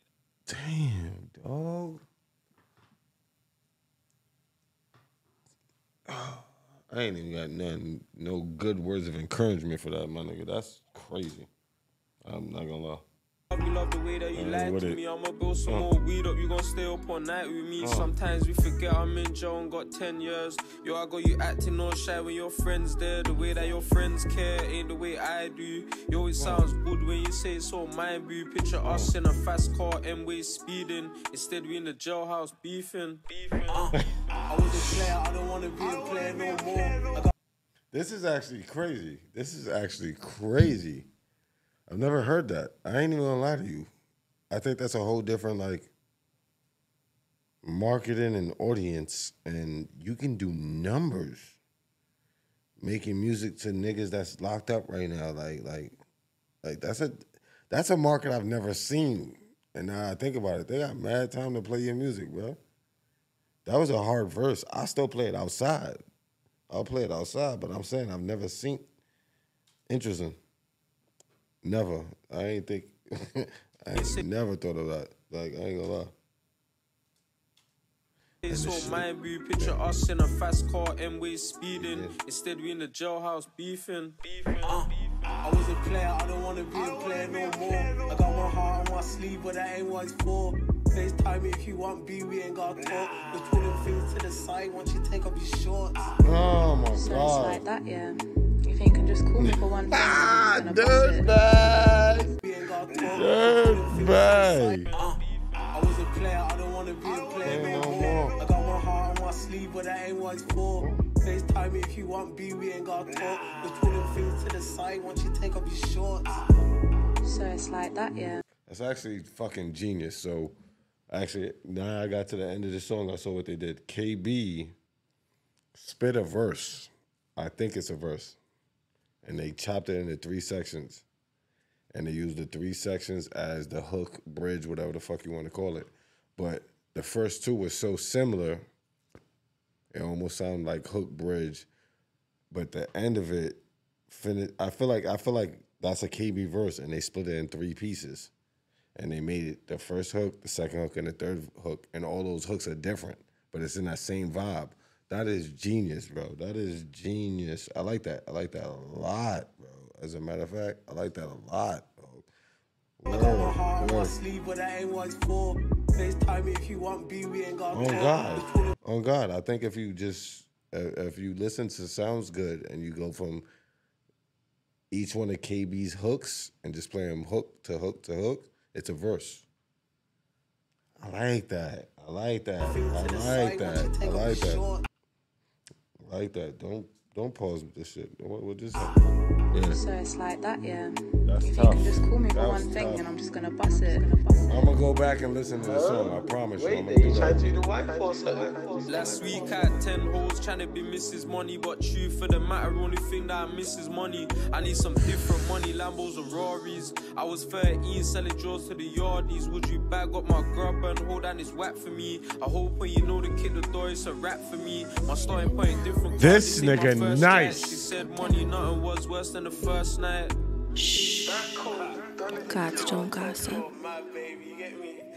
Damn, dog. I ain't even got nothing, no good words of encouragement for that, my nigga. That's crazy. I'm not gonna lie. You love the way that you lied to me. I'm gonna blow some more weed up. You gonna stay up all night with me. Sometimes we forget I'm in jail and got ten years. Yo, I got you acting all shy when your friends there. The way that your friends care ain't the way I do. Yo, it sounds good when you say it's all mine, boo. Picture us in a fast car, M-way speeding. Instead, we in the jailhouse beefing. I was a player. I don't want to be a player no more. This is actually crazy. This is actually crazy. I've never heard that. I ain't even gonna lie to you. I think that's a whole different like marketing and audience, and you can do numbers making music to niggas that's locked up right now. Like, like, like that's a that's a market I've never seen. And now I think about it, they got mad time to play your music, bro. That was a hard verse. I still play it outside. I'll play it outside, but I'm saying I've never seen. Interesting. Never. I ain't think. I ain't never thought of that. Like, I ain't gonna lie. It's all mine, we picture yeah. us in a fast car, M-way speeding. Yeah. Instead, we in the jailhouse beefing. beefing. Uh, I was a player, I don't want to be a player no more. I got my heart on my sleeve, but that ain't what it's for. Next time, if you want B, we ain't gotta talk. We're pulling things to the side once you take up your shorts. Oh my so god. It's like that, yeah. If you can just call me for one. Ah, dirtbag. Dirtbag. I was a player, I don't want to be a player no more. I got my heart on my sleeve, but that ain't what it's for. Next time, if you want B, we ain't gotta talk. We're pulling things to the side once you take up your shorts. So it's like that, yeah. That's actually fucking genius. So, actually, now I got to the end of the song, I saw what they did. K B spit a verse. I think it's a verse. And they chopped it into three sections. And they used the three sections as the hook, bridge, whatever the fuck you want to call it. But the first two were so similar, it almost sounded like hook, bridge. But the end of it, finished, I feel like I feel like that's a K B verse, and they split it in three pieces. And they made it the first hook, the second hook, and the third hook. And all those hooks are different, but it's in that same vibe. That is genius, bro. That is genius. I like that. I like that a lot, bro. As a matter of fact, I like that a lot, bro. Word, I got my heart on my sleeve, but that ain't what it's for. Next time, if you want B, we ain't got. Oh God, oh God. I think if you just uh, if you listen to Sounds Good and you go from each one of K B's hooks and just play them hook to hook to hook, it's a verse. I like that. I like that. I like that. I like that. Like that. Don't don't pause with this shit. What what just happened? Yeah. So it's like that, yeah. That's if tough. You can just call me that for one thing, and I'm just gonna bust it. I'm gonna go back and listen to the song. I promise you. Wait, I'm you trying to do the white force last week I had ten holes trying to be Missus Money, but true for the matter, only thing that I miss is money. I need some different money, Lambos and Rorys. I was thirteen, selling drawers to the yardies. Would you bag up my grub and hold down this whack for me? I hope when you know the kid, the door is a rap for me. My starting point different. This nigga nice. She said money, nothing was worse than the first night. Shh. God's John Carson.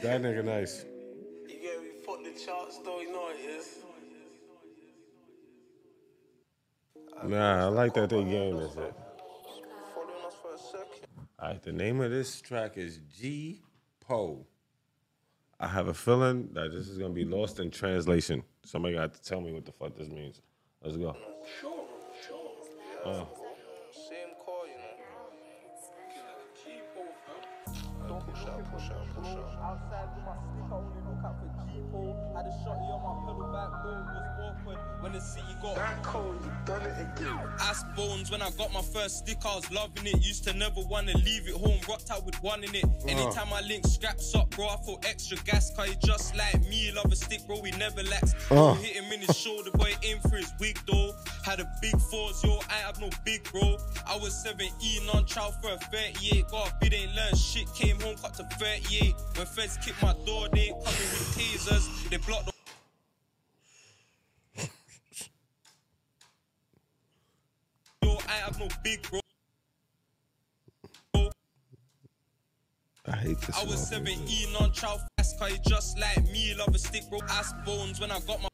That nigga nice. You get me? Fuck the charts, though. You know it is. Nah, I like that they game is it. Alright, the name of this track is G Po. I have a feeling that this is gonna be lost in translation. Somebody got to tell me what the fuck this means. Let's go. Sure, sure. Yeah. Uh. don't push out, push out, push out. Outside with my stick, I only look out for G-Pole. Had a shotty on my pedal back road, was awkward when the city got that cold, you done it again. Ass bones, when I got my first stick, I was loving it. Used to never wanna leave it home, rocked out with one in it. Uh. Anytime I link scraps up, bro, I feel extra gas. Cause he just like me, he love a stick, bro, he never lacks. Uh. Hit him in his shoulder, boy, in for his wig, though. Had a big fours, yo, I have no big, bro. I was seventeen on trial for a thirty-eight. God, bitch, ain't learn shit. Came home, cut to thirty-eight. When feds kicked my door, they ain't coming with tasers. They blocked the. Yo, I have no big, bro. I hate this. I was seventeen on trial fast, cause you just like me, love a stick, bro. Ass bones when I got my.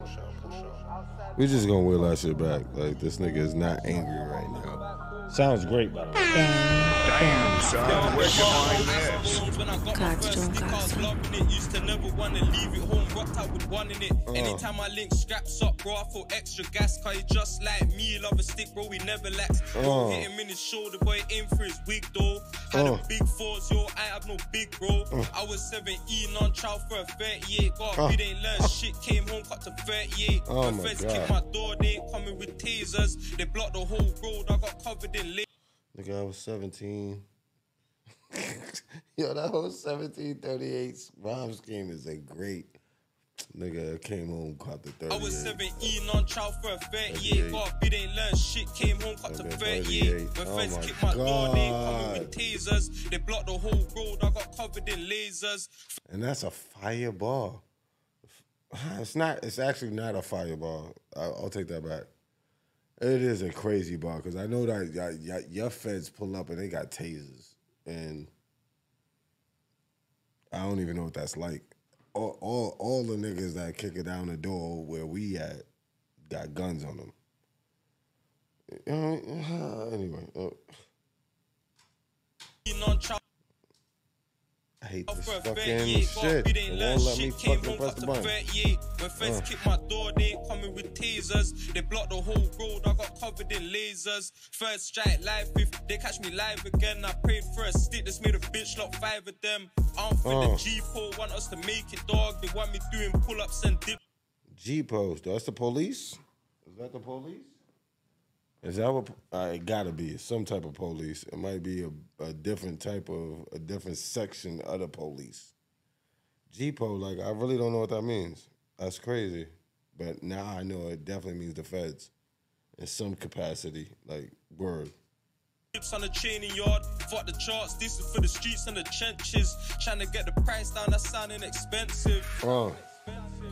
We're just gonna wheel our shit back. Like, this nigga is not angry right now. Sounds great, by the way. Damn, son. Where's your mind at? When I got my first stick, I was loving it. Used to never wanna leave it home, rocked out with one in it. Anytime I link scraps up, bro, I feel extra gas. Cause he just like me, love a stick, bro, he never lacks. Hit him in his shoulder, boy, in for his wig, though. Had a big fours, yo, I have no big, bro. I was seventeen on trial for a thirty-eight. God, we didn't learn shit, came home, cut to thirty-eight. Oh my God. Kick my door, they ain't coming with tasers. They blocked the whole road, I got covered in late. Nigga, I was seventeen. Yo, that whole seventeen thirty-eight rhyme scheme is a great. Nigga, came home, caught the thirty-eight. I was seventeen on trial for a thirty-eight. God, we didn't learn shit, came home, got to thirty-eight. When feds kicked my door, they ain't coming with tasers. They blocked the whole road, I got covered in lasers. And that's a fireball. It's not. It's actually not a fireball. I'll, I'll take that back. It is a crazy ball because I know that your, your feds pull up and they got tasers, and I don't even know what that's like. All all, all the niggas that kick it down the door where we at got guns on them. Anyway, oh. I hate this fucking shit. It won't let me fucking press the button. When feds kicked my door, they ain't coming with tasers. They blocked the whole road, I got covered in lasers. First strike live, if they catch me live again, I prayed for a stick that's made a bitch lock five of them. I don't think the G-Pole want us to make it, dog. They want me doing pull-ups and dip. G-Pose, that's the police? Is that the police? Is that what uh, it gotta be? It's some type of police. It might be a, a different type of a different section of the police. G-Po, like I really don't know what that means. That's crazy, but now I know it definitely means the feds, in some capacity. Like word. On the training yard, fuck the charts. This is for the streets and the trenches. Trying to get the price down. That's sounding expensive. Oh.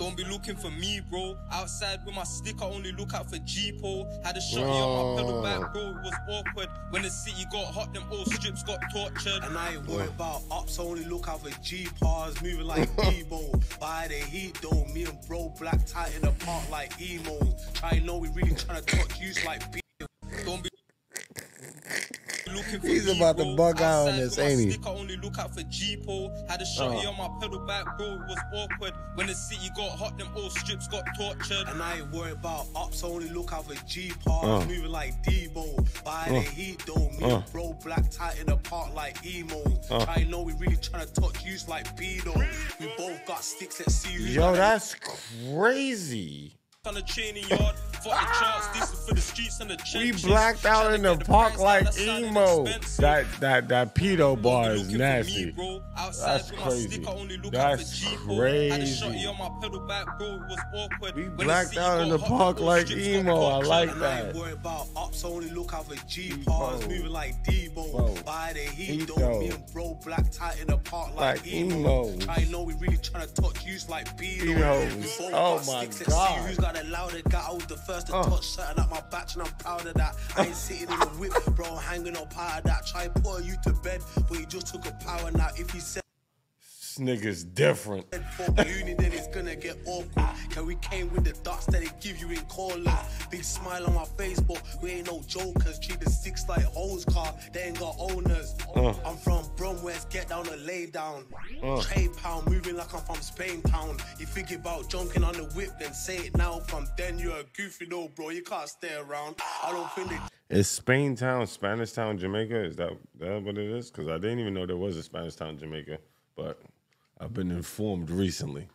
Don't be looking for me, bro. Outside with my stick, I only look out for G-Pole. Had a shotty on my pedal back, bro. It was awkward. When the city got hot, them old strips got tortured. And I ain't worried about ups, I only look out for G-Pars. Moving like Debo. By the heat, though. Me and bro black tight in the park like emos. I know we really trying to touch you like B. Don't be looking for He's me, about bro. To bug out on this, ain't he? Stick, I only look out for G-Pole. Had a shotty oh. on my pedal back, bro. It was awkward. When the city got hot, them old strips got tortured. And I ain't worried about ups, I only look out for G-Pars. Oh. Moving like Debo. By oh. the heat, though. Me oh. and bro black tight in the park like emos. Oh. I know we really trying to touch you like Beto. We both got sticks, let's see who's Yo, that's crazy. On the training yard, for the charts, this is for the streets and the trenches. We blacked out in the park like emo. That that that pedo bar is nasty. That's crazy. That's crazy. We blacked out in the park like emo. I like that. Like emo. I know we really trying to touch you like pedo. Oh my God. The louder got out the first to oh. touch, shutting up my batch, and I'm proud of that. I ain't sitting in the whip, bro, hanging up out of that. Try putting you to bed, but he just took a power now. If he said this nigga's different, uni, then it's gonna get awkward. Cause we came with the dots that they give you in callers. Big smile on my face, but we ain't no jokers. Treat the six like hoes car, they ain't got owners. Uh. I'm from Bromwest, get down and lay down. Uh. Trade pound, moving like I'm from Spain town. You think about junking on the whip, then say it now. From then you're a goofy, no bro, you can't stay around. I don't think they Is Spain Town, Spanish Town, Jamaica? Is that, that what it is? Because I didn't even know there was a Spanish Town, Jamaica, but I've been informed recently.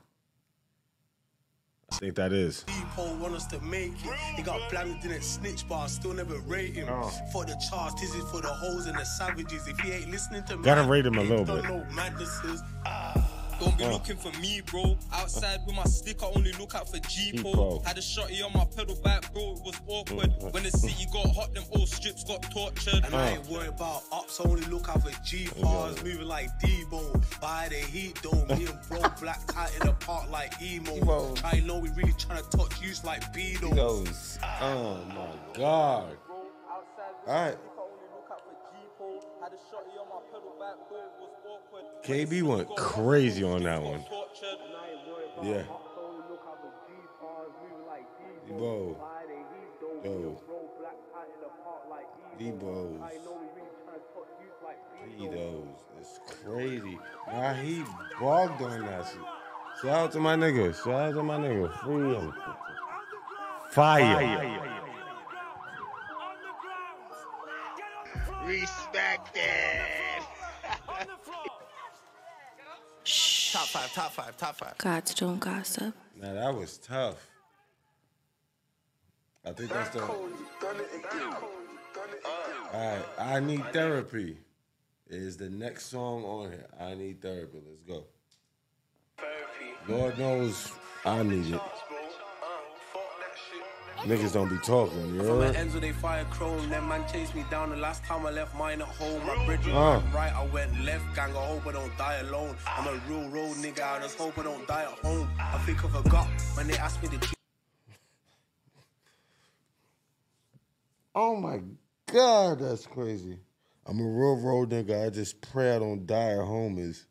I think that is. People want us to make it. He got blamed, didn't snitch, but I still never rate him. Oh. For the charts, this is for the hoes and the savages. If he ain't listening to me, gotta rate him a little bit. Don't be oh. looking for me, bro. Outside with my stick, I only look out for G-Po. Had a shotty on my pedal back, bro. It was awkward. When the city got hot, them old strips got tortured. And oh. I ain't worried about ups, I only look out for G-Pars. Moving like Debo. By the heat, though. Me and bro, black cat in the park like emo. I know we really trying to touch use like Beatles. Oh, my God. All right. K B went crazy on that one. Yeah. Debo. Yo. Debo's. Debo's. It's crazy. Nah, he bogged on that shit. Shout out to my nigga. Shout out to my nigga. Free him. Fire. Fire. Respected. Top five, top five, top five. Gods don't gossip. Now that was tough. I think that's the. All right, I Need Therapy is the next song on here. I Need Therapy. Let's go. Lord knows I need it. Niggas don't be talking, you know? From the ends where they fire chrome, that man chased me down. The last time I left mine at home, my bridge went right, I went left. Gang, I hope I don't die alone. I'm a real road nigga, I just hope I don't die at home. I think I forgot when they asked me to. Oh my God, that's crazy. I'm a real road nigga, I just pray I don't die at home is...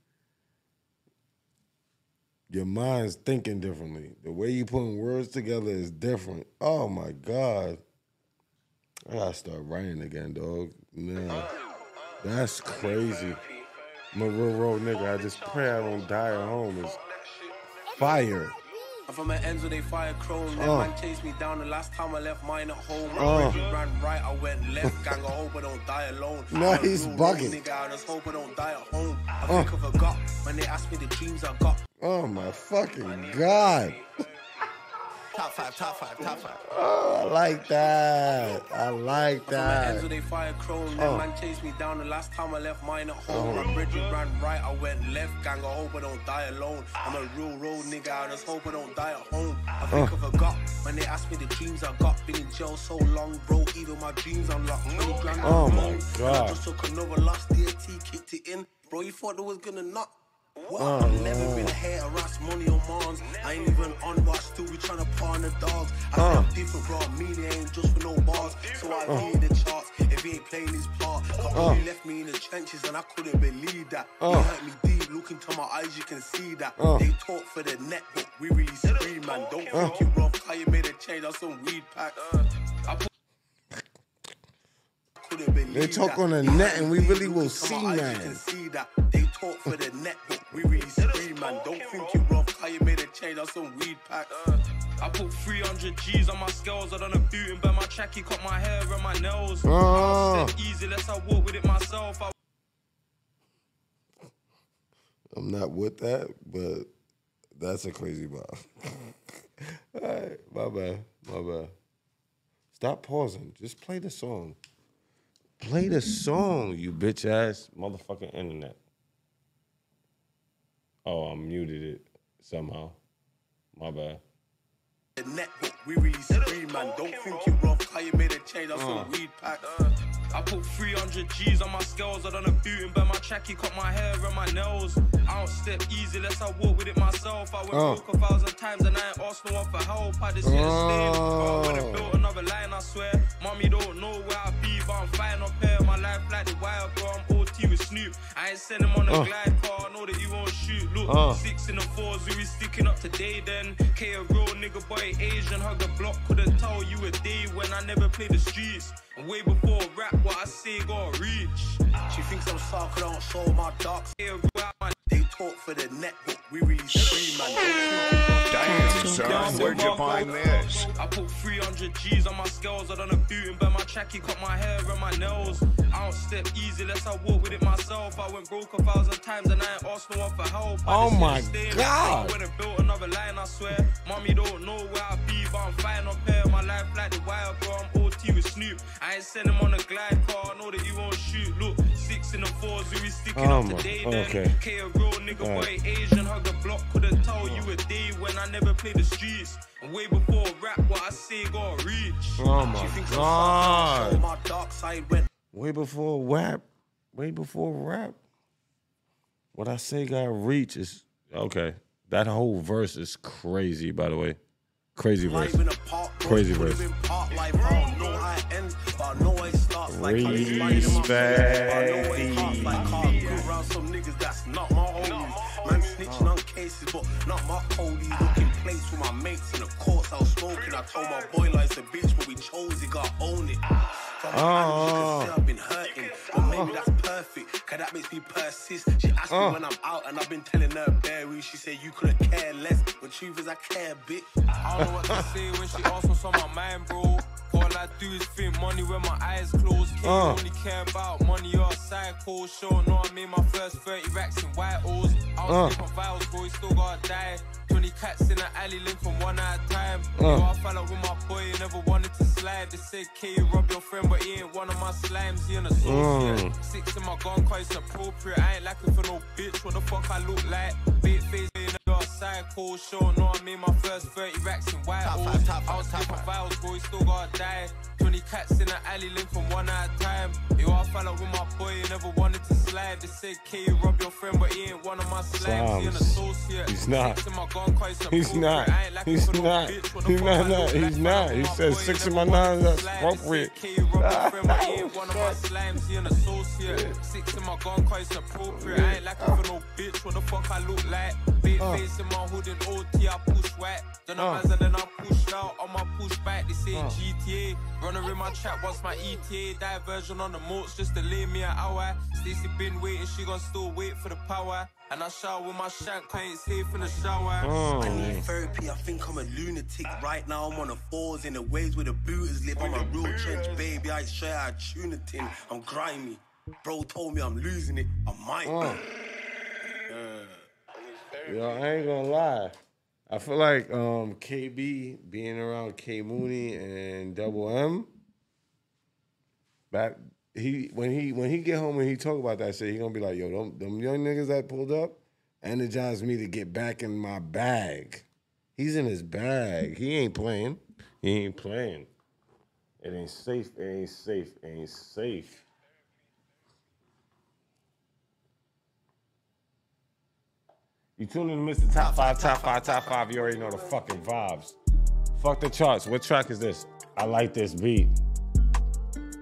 Your mind's thinking differently. The way you putting words together is different. Oh my God. I gotta start writing again, dog. Man, that's crazy. I'm a real road nigga. I just pray I don't die at home. It's fire. I'm from an ends where they fire chrome. That oh. man chased me down. The last time I left mine at home, my oh. bridge ran right, I went left. Gang, I hope I don't die alone. No, he's bugging. Nigga, I just hope I don't die at home. I oh. think I forgot when they asked me the dreams I got. Oh my fucking God. Top five, top five, top five. Oh, I like that. I like that. From my ends, they fire chrome. That man chased me down. The last time I left mine at home, my bridge ran right, I went left. Gang, I hope I don't die alone. I'm a real road nigga, I just hope I don't die at home. I think I forgot when they asked me the dreams I got. Been in jail so long, bro, even my dreams unlocked. Oh my God. I just took another last D T, kicked it in. Bro, you thought it was gonna knock. What? Oh, I've never no. been hair, harassed, money on Mars. I ain't even on watch, still we trying to pawn the dogs. I uh. think different, bro. I mean, it ain't just for no bars. So I uh. hear the charts if he ain't playing his part. Cause uh. he left me in the trenches and I couldn't believe that. He uh. hurt me deep, look into my eyes, you can see that. Uh. They talk for the net, but we really scream, man. Don't uh. think you rough, how you made a change on some weed pack. Uh, I put They talk that. on the net and we really will see, man. See that. They talk for the net, but we really see, man. Don't think you rough, how you made a change on some weed pack. Uh, I put three hundred G's on my scales. I done a booting, but my trackie cut my hair and my nails. Oh. I said easy, less I walk with it myself. I... I'm not with that, but that's a crazy bop. All right, my bad, my bad. Stop pausing. Just play the song. Play the song, you bitch ass motherfucking internet. Oh, I muted it somehow. My bad. The network, we really scream, man. Don't think you rough, how you made a change on some weed pack. I put three hundred G's on my scales. I done a booting, but my trackie cut my hair and my nails. I don't step easy, lest I walk with it myself. I went broke oh. a thousand times and I ain't asked no one for help. I just get oh. a slave. I would've built another line, I swear. Mommy don't know where I be, but I'm fine up here. My life like the wire, bro. I'm O T with Snoop. I ain't send him on a oh. glide car. I know that he won't shoot. Look, oh. six in the fours, we sticking up today then. K a real nigga boy, Asian, hug the block. Couldn't tell you a day when I never played the streets. Way before rap, what I say got reach. She thinks I'm soft, I don't show my docs. They talk for the network, we really scream, man. Damn. son? Where'd you find this? I put three hundred G's on my scales. I done a beauty, but my trackie cut my hair and my nails. I don't step easy unless I walk with it myself. I went broke a thousand times and I ain't asked no one for help. Oh my God. When I built another line, I swear. Mommy don't know where I be, but I'm fine up here. My life like the wire, bro. I'm O T with Snoop. I ain't send him on a glide car. I know that you won't shoot. Look, six in the fours, we sticking oh up today. Then. Okay. K, a real nigga, right. Boy, Asian, hug a block. Couldn't tell oh. you a day when I never played the streets. And way before rap, what I say got reach. Oh my God. Son, my dark side went. Way before rap, way before rap. What I say got reach is, okay. That whole verse is crazy, by the way. Crazy verse. Crazy verse. Oh. Maybe that's perfect, cause that makes me persist. She asked oh. me when I'm out, and I've been telling her berry. She said you couldn't care less, but truth is I care, bitch. I don't know what to say when she asks what's on my mind, bro. All I do is think money when my eyes closed. Kids oh. only care about money or psycho. Sure, no, I made my first thirty racks in white O's. I was oh. my vials, bro, he still gotta die. twenty cats in the alley, limp from one at a time. Oh. Yo, I fell out with my boy, he never wanted to slide. They said, K, you rob your friend, but he ain't one of my slimes. He an associate. Mm. Six in my gun, cause it's appropriate. I ain't lacking for no bitch. What the fuck I look like? Big face, you're a psycho. Sure, no, I made my first thirty racks in white O's. I was taking vials, bro, he still gotta die. twenty cats in the alley, limp from one at a time. Yo, I fell out with my boy, he never wanted to slide. They said, K, you rob your friend, but he ain't one of my slimes. He an associate. He's not. He's not. He's not. He's not. not. He's not. He says six in my nine. That's appropriate. One of my slimes, he an associate. Six in my gun, cause it's appropriate. I ain't lacking for no bitch. What the fuck I look like? Big face in my hood and O T, I push white. Then I and then I pushed out on my push back. They say G T A. Runner in my chat, what's my E T A? Diversion on the moats just to lay me an hour. Stacey been waiting, she gon' still wait for the power. And I shower with my shank, I ain't safe in the shower. Oh. I need therapy, I think I'm a lunatic. Right now I'm on the fours in the waves where the booters live. I'm a real trench, baby, I swear I tune it in. I'm grimy. Bro told me I'm losing it, I might. Oh. Yeah. Yo, I ain't gonna lie. I feel like um, K B being around K Mooney and Double M, back... He when he when he get home and he talk about that shit, he gonna be like, yo, them, them young niggas that pulled up energized me to get back in my bag. He's in his bag. He ain't playing. He ain't playing. It ain't safe. It ain't safe. It ain't safe. You tune in to Mister Top Five, Top Five, Top Five. You already know the fucking vibes. Fuck the charts. What track is this? I like this beat.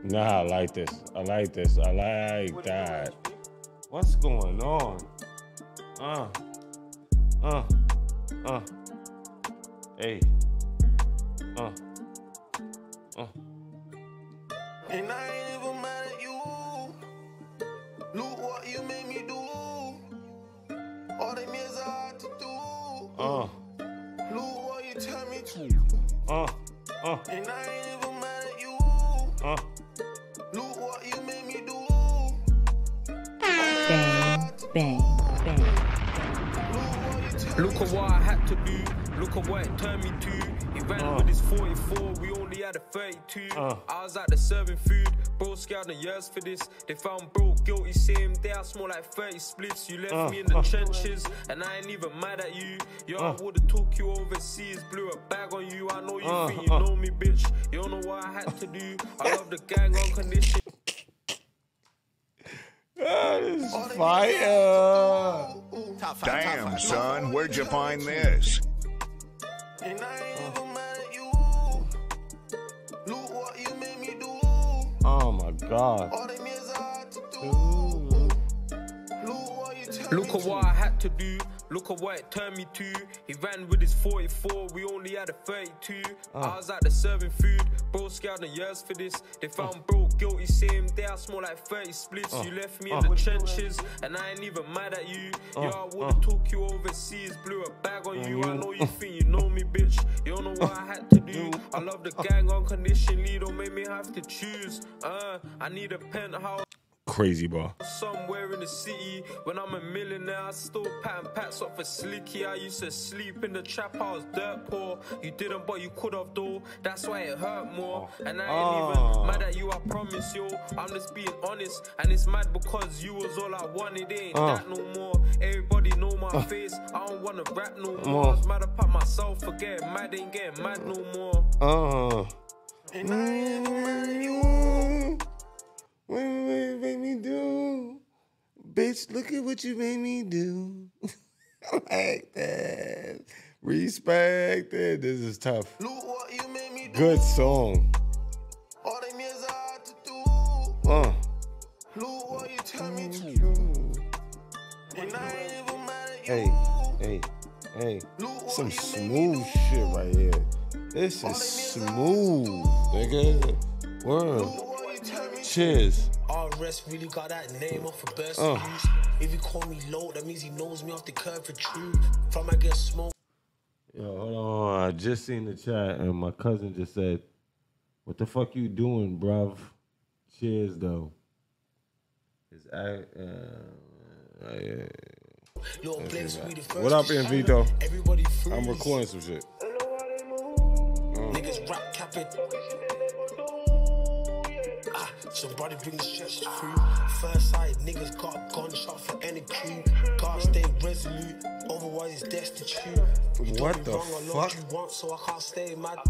Nah, I like this. I like this. I like that. What's going on? Uh, uh, uh. Hey. Uh, uh. And I ain't even mad at you. Look what you made me do. All the years I had to do. Uh. Look what you tell me to. Uh, uh. And I ain't even mad at you. Uh. Look what you made me do. Bang, bang, bang. Look at what I had to do. Look at what it turned me to. He ran uh. with his forty-four. We only had a thirty-two. Uh. I was out there serving food. Bro scared the years for this. They found bro guilty. Same day I smell like thirty splits. You left uh. me in the uh. trenches. And I ain't even mad at you. Yo, uh. I would've took you overseas. Blew a bag on you. I know you uh. think you uh. know me, bitch. You don't know what I had to do. I love the gang on condition. That is fire. Damn, son, where'd you find this? And I ain't even mad at you. Look what you made me do. Oh my God. All the years I had to do. Look what you tell Look at what I had to do, look at what it turned me to. He ran with his forty-four, we only had a thirty-two. uh. I was out there serving food, bro scoured the years for this. They found uh. bro guilty, same day I smelled like thirty splits. uh. You left me uh. in the trenches, and I ain't even mad at you. uh. Yo, I would've uh. took you overseas, blew a bag on you. I know you think you know me, bitch, you don't know what I had to do. I love the gang unconditionally, don't make me have to choose. uh, I need a penthouse crazy bro somewhere in the city. When I'm a millionaire, I still pattern pats up for Slicky. I used to sleep in the trap, I was dirt poor. You didn't, but you could have though, that's why it hurt more. And I ain't oh. even mad at you, I promise you. I'm just being honest, and it's mad because you was all I wanted. It ain't oh. that no more. Everybody know my oh. face, I don't wanna rap no more. oh. I was mad about myself for getting mad, ain't getting mad no more. oh. And I ain't mad at you. What you made me do? Bitch, look at what you made me do. Like that. Respect it. This is tough. Look what you made me do. Good song. All them years I had to do. Uh. Look what you tell me to do. And I ain't even mad at you. Hey, hey, hey. Look, some smooth shit right here. This is smooth, nigga. Word. Cheers. R S really got that name off a burst of use. If you call me low, that means he knows me off the curve for true. From I get smoke. Yo, hold on. I just seen the chat and my cousin just said, "What the fuck you doing, bruv?" Cheers though. Is I uh, uh yeah. What up, Invito? Everybody I'm recording some shit. Niggas rap cap it. Somebody bring the stretch through. First sight, niggas got gunshot for any crew. Gotta stay resolute, otherwise it's destitute. You what the wrong, fuck? I love you once, so I can't stay mad. I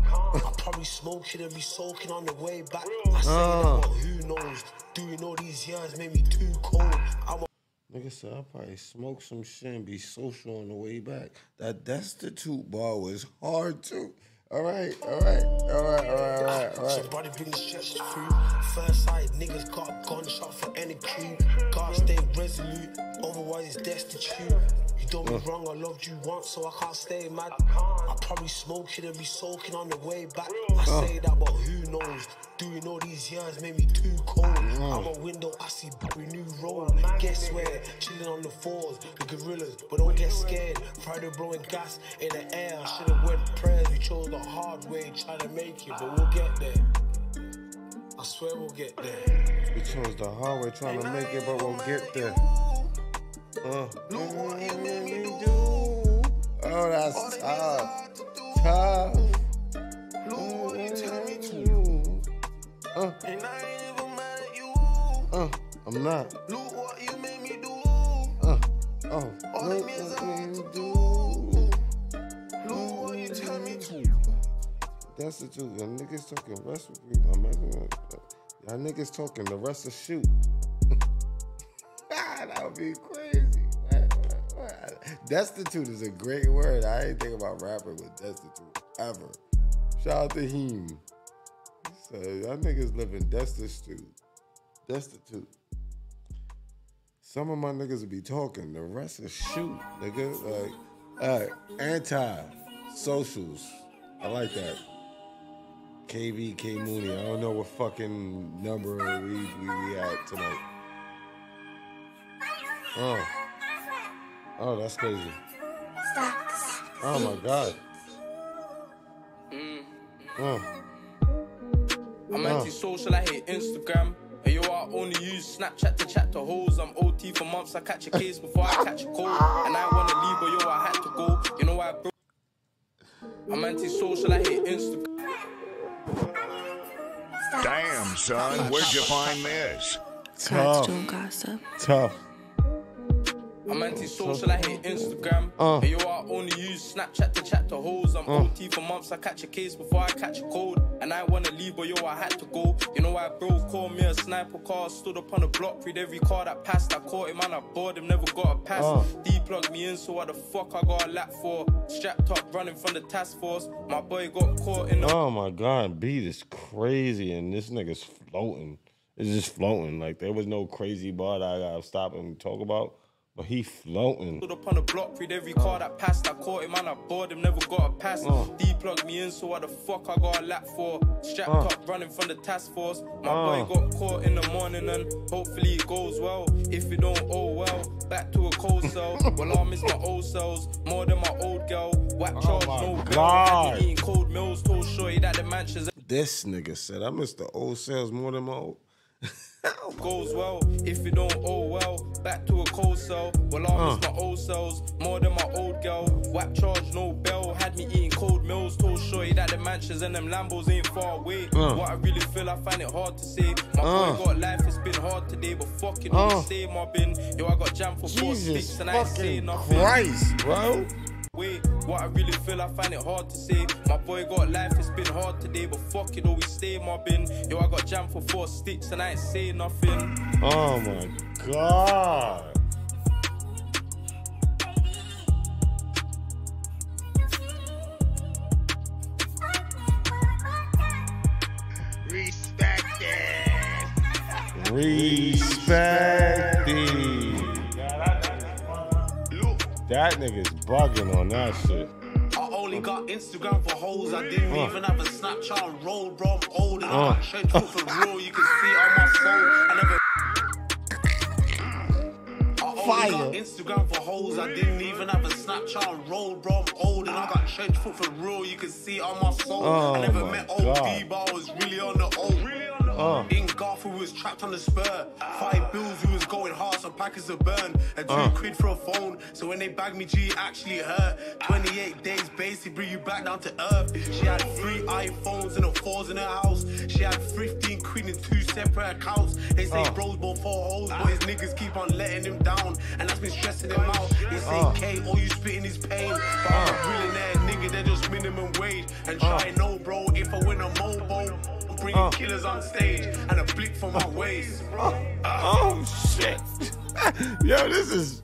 probably smoke shit and be soaking on the way back. I say uh. that, but who knows? Doing all these years made me too cold. I'm a nigga said I probably smoke some shit and be social on the way back. That destitute bar was hard too. Alright, alright, alright, alright, alright, alright. Somebody bring the stretch through. First sight, niggas got gunshot for any crew. Gotta stay resolute, otherwise it's destitute. You done me wrong, I loved you once, so I can't stay mad. I probably smoke shit and be soaking on the way back. I say that, but who knows? Doing all these years made me too cold. I'm a window, I see a new road. Guess where? Chilling on the fours, the gorillas, but don't get scared. Friday blowing gas in the air. I should have went prayers, we chose the hard way, trying to make it, but we'll get there. I swear we'll get there. We chose the hard way, trying to make it, but we'll get there. Uh. Look what you made me do. Oh, that's tough. Tough. Look what you tell me to do. Uh. And I ain't even mad at you. Uh. I'm not. Look what you made me do. Uh. Oh. All the things I had to do. Look what you tell me to do. That's the truth. Y'all niggas talking recipe. Y'all niggas talking the rest of shoot. That would be crazy. Destitute is a great word. I ain't think about rapping with destitute ever. Shout out to him. So y'all niggas living destitute. Destitute. Some of my niggas will be talking. The rest is shoot, nigga. Like, uh, anti-socials. I like that. K V, K Mooney. I don't know what fucking number we we, we at tonight. Oh. Oh, that's crazy. Oh my god. Mm. Oh. I'm oh. anti-social, I hate Instagram. Hey yo, I only use Snapchat to chat to hoes. I'm O T for months, I catch a case before I catch a cold. And I wanna leave, but yo, I had to go. You know I broke. I'm anti-social, I hate Instagram. Damn, son, where'd you find this? Tough. Tough. I'm anti-social, I hate Instagram. Uh, hey, yo, I only use Snapchat to chat to hoes. I'm uh, O T for months, I catch a case before I catch a cold. And I wanna leave, but yo, I had to go. You know I bro called me a sniper car. Stood up on the block, read every car that passed. I caught him and I bored him, never got a pass. uh, D-plugged me in, so what the fuck I got a lap for? Strapped up, running from the task force. My boy got caught in the... Oh my god, beat is crazy and this nigga's floating. It's just floating, like there was no crazy bar that I gotta stop and talk about. But he floating. Stood up on the block, read every car that passed. I caught him and I bored him, never got a pass. Uh. D plugged me in, so what the fuck I got a lap for? Strapped uh. up, running from the task force. My uh. boy got caught in the morning and hopefully it goes well. If it don't, oh well. Back to a cold cell. Well, I miss my old cells more than my old girl. Whack charge, oh no girl. Eating cold meals, told shorty that the mansions. This nigga said, I miss the old cells more than my old. Goes well, if you don't, oh well. Back to a cold cell. Well, I miss uh. my old cells more than my old girl. Whack charge, no bell. Had me eating cold meals. Told shorty that the mansions and them Lambos ain't far away. uh. What I really feel, I find it hard to say. My uh. boy got life, it's been hard today. But fuck it, uh. don't say my bin. Yo, I got jammed for four sticks and I ain't say nothing. Christ, bro. Wait, what I really feel, I find it hard to say. My boy got life, it's been hard today, but fuck it, always stay mobbing. Yo, I got jammed for four sticks and I ain't say nothing. Oh my god. Respected. Respected. That nigga's bugging on that shit. I only got Instagram for hoes. I didn't uh. even have a Snapchat roll, bro. I'm old and uh. I showed you for real. You can see it on my soul. I never. Fire. I only got Instagram for hoes. I didn't even have a Snapchat roll, bro. I'm old and I got showed you for real. You can see it on my soul. Oh, I never met O D, but I was really on the old. Really on the old. Uh. In Garth, we was trapped on the spur. Five bills, we was going hard, so packers are burned. And two uh. quid for a phone, so when they bagged me, G, it actually hurt. twenty-eight days, basically bring you back down to earth. She had three iPhones and a fours in her house. She had fifteen quid in two separate accounts. They say uh. bros bought four holes, but his niggas keep on letting him down. And that's been stressing them out. They say, uh. K, all you spitting is pain. But uh. I'm a billionaire nigga, they're just minimum wage. And uh. try no, bro, if I win a mobile, bringing uh. killers on stage and a blick for my waist. Uh. Oh shit. Yo, this is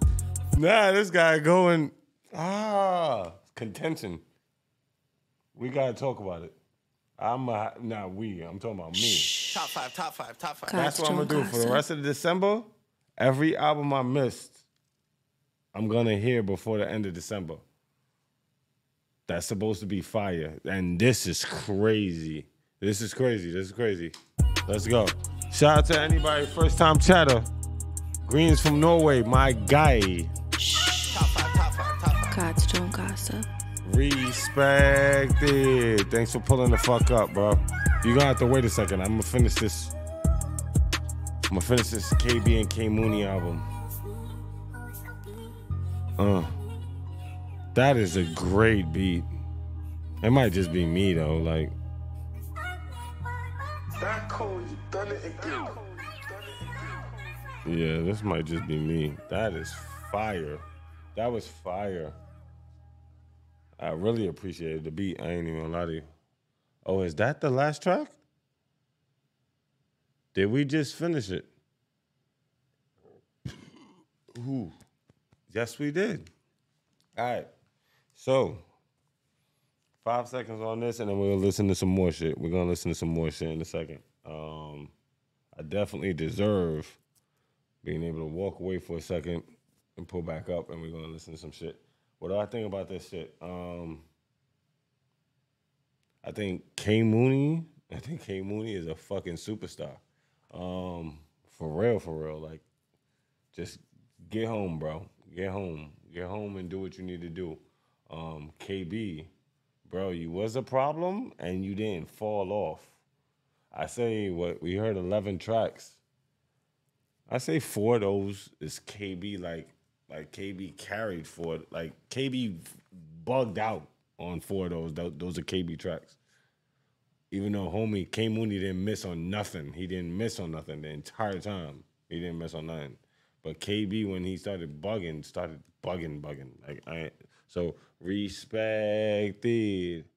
nah. This guy going ah contention. We gotta talk about it. I'm a, nah. We. I'm talking about me. Top five. Top five. Top five. That's what I'm gonna do for the rest of December. Every album I missed, I'm gonna hear before the end of December. That's supposed to be fire, and this is crazy. This is crazy. This is crazy. Let's go. Shout out to anybody. First time chatter. Greens from Norway. My guy. Top five, top five, top five. God's strong gossip. Respected. Thanks for pulling the fuck up, bro. You're going to have to wait a second. I'm going to finish this. I'm going to finish this K B and K Mooney album. Uh, that is a great beat. It might just be me, though. Like. That cold, you done it again. Yeah, this might just be me. That is fire. That was fire. I really appreciated the beat. I ain't even gonna lie to you. Oh, is that the last track? Did we just finish it? Ooh. Yes, we did. All right. So... Five seconds on this, and then we'll listen to some more shit. We're going to listen to some more shit in a second. Um, I definitely deserve being able to walk away for a second and pull back up, and we're going to listen to some shit. What do I think about this shit? Um, I think K Mooney, I think K Mooney is a fucking superstar. Um, for real, for real. Like, just get home, bro. Get home. Get home and do what you need to do. Um, K B... Bro, you was a problem, and you didn't fall off. I say what we heard eleven tracks. I say four of those is K B like like K B carried for like K B bugged out on four of those. Th those are K B tracks. Even though homie K Mooney didn't miss on nothing. He didn't miss on nothing the entire time. He didn't miss on nothing. But K B when he started bugging, started bugging, bugging. Like I so. Respected.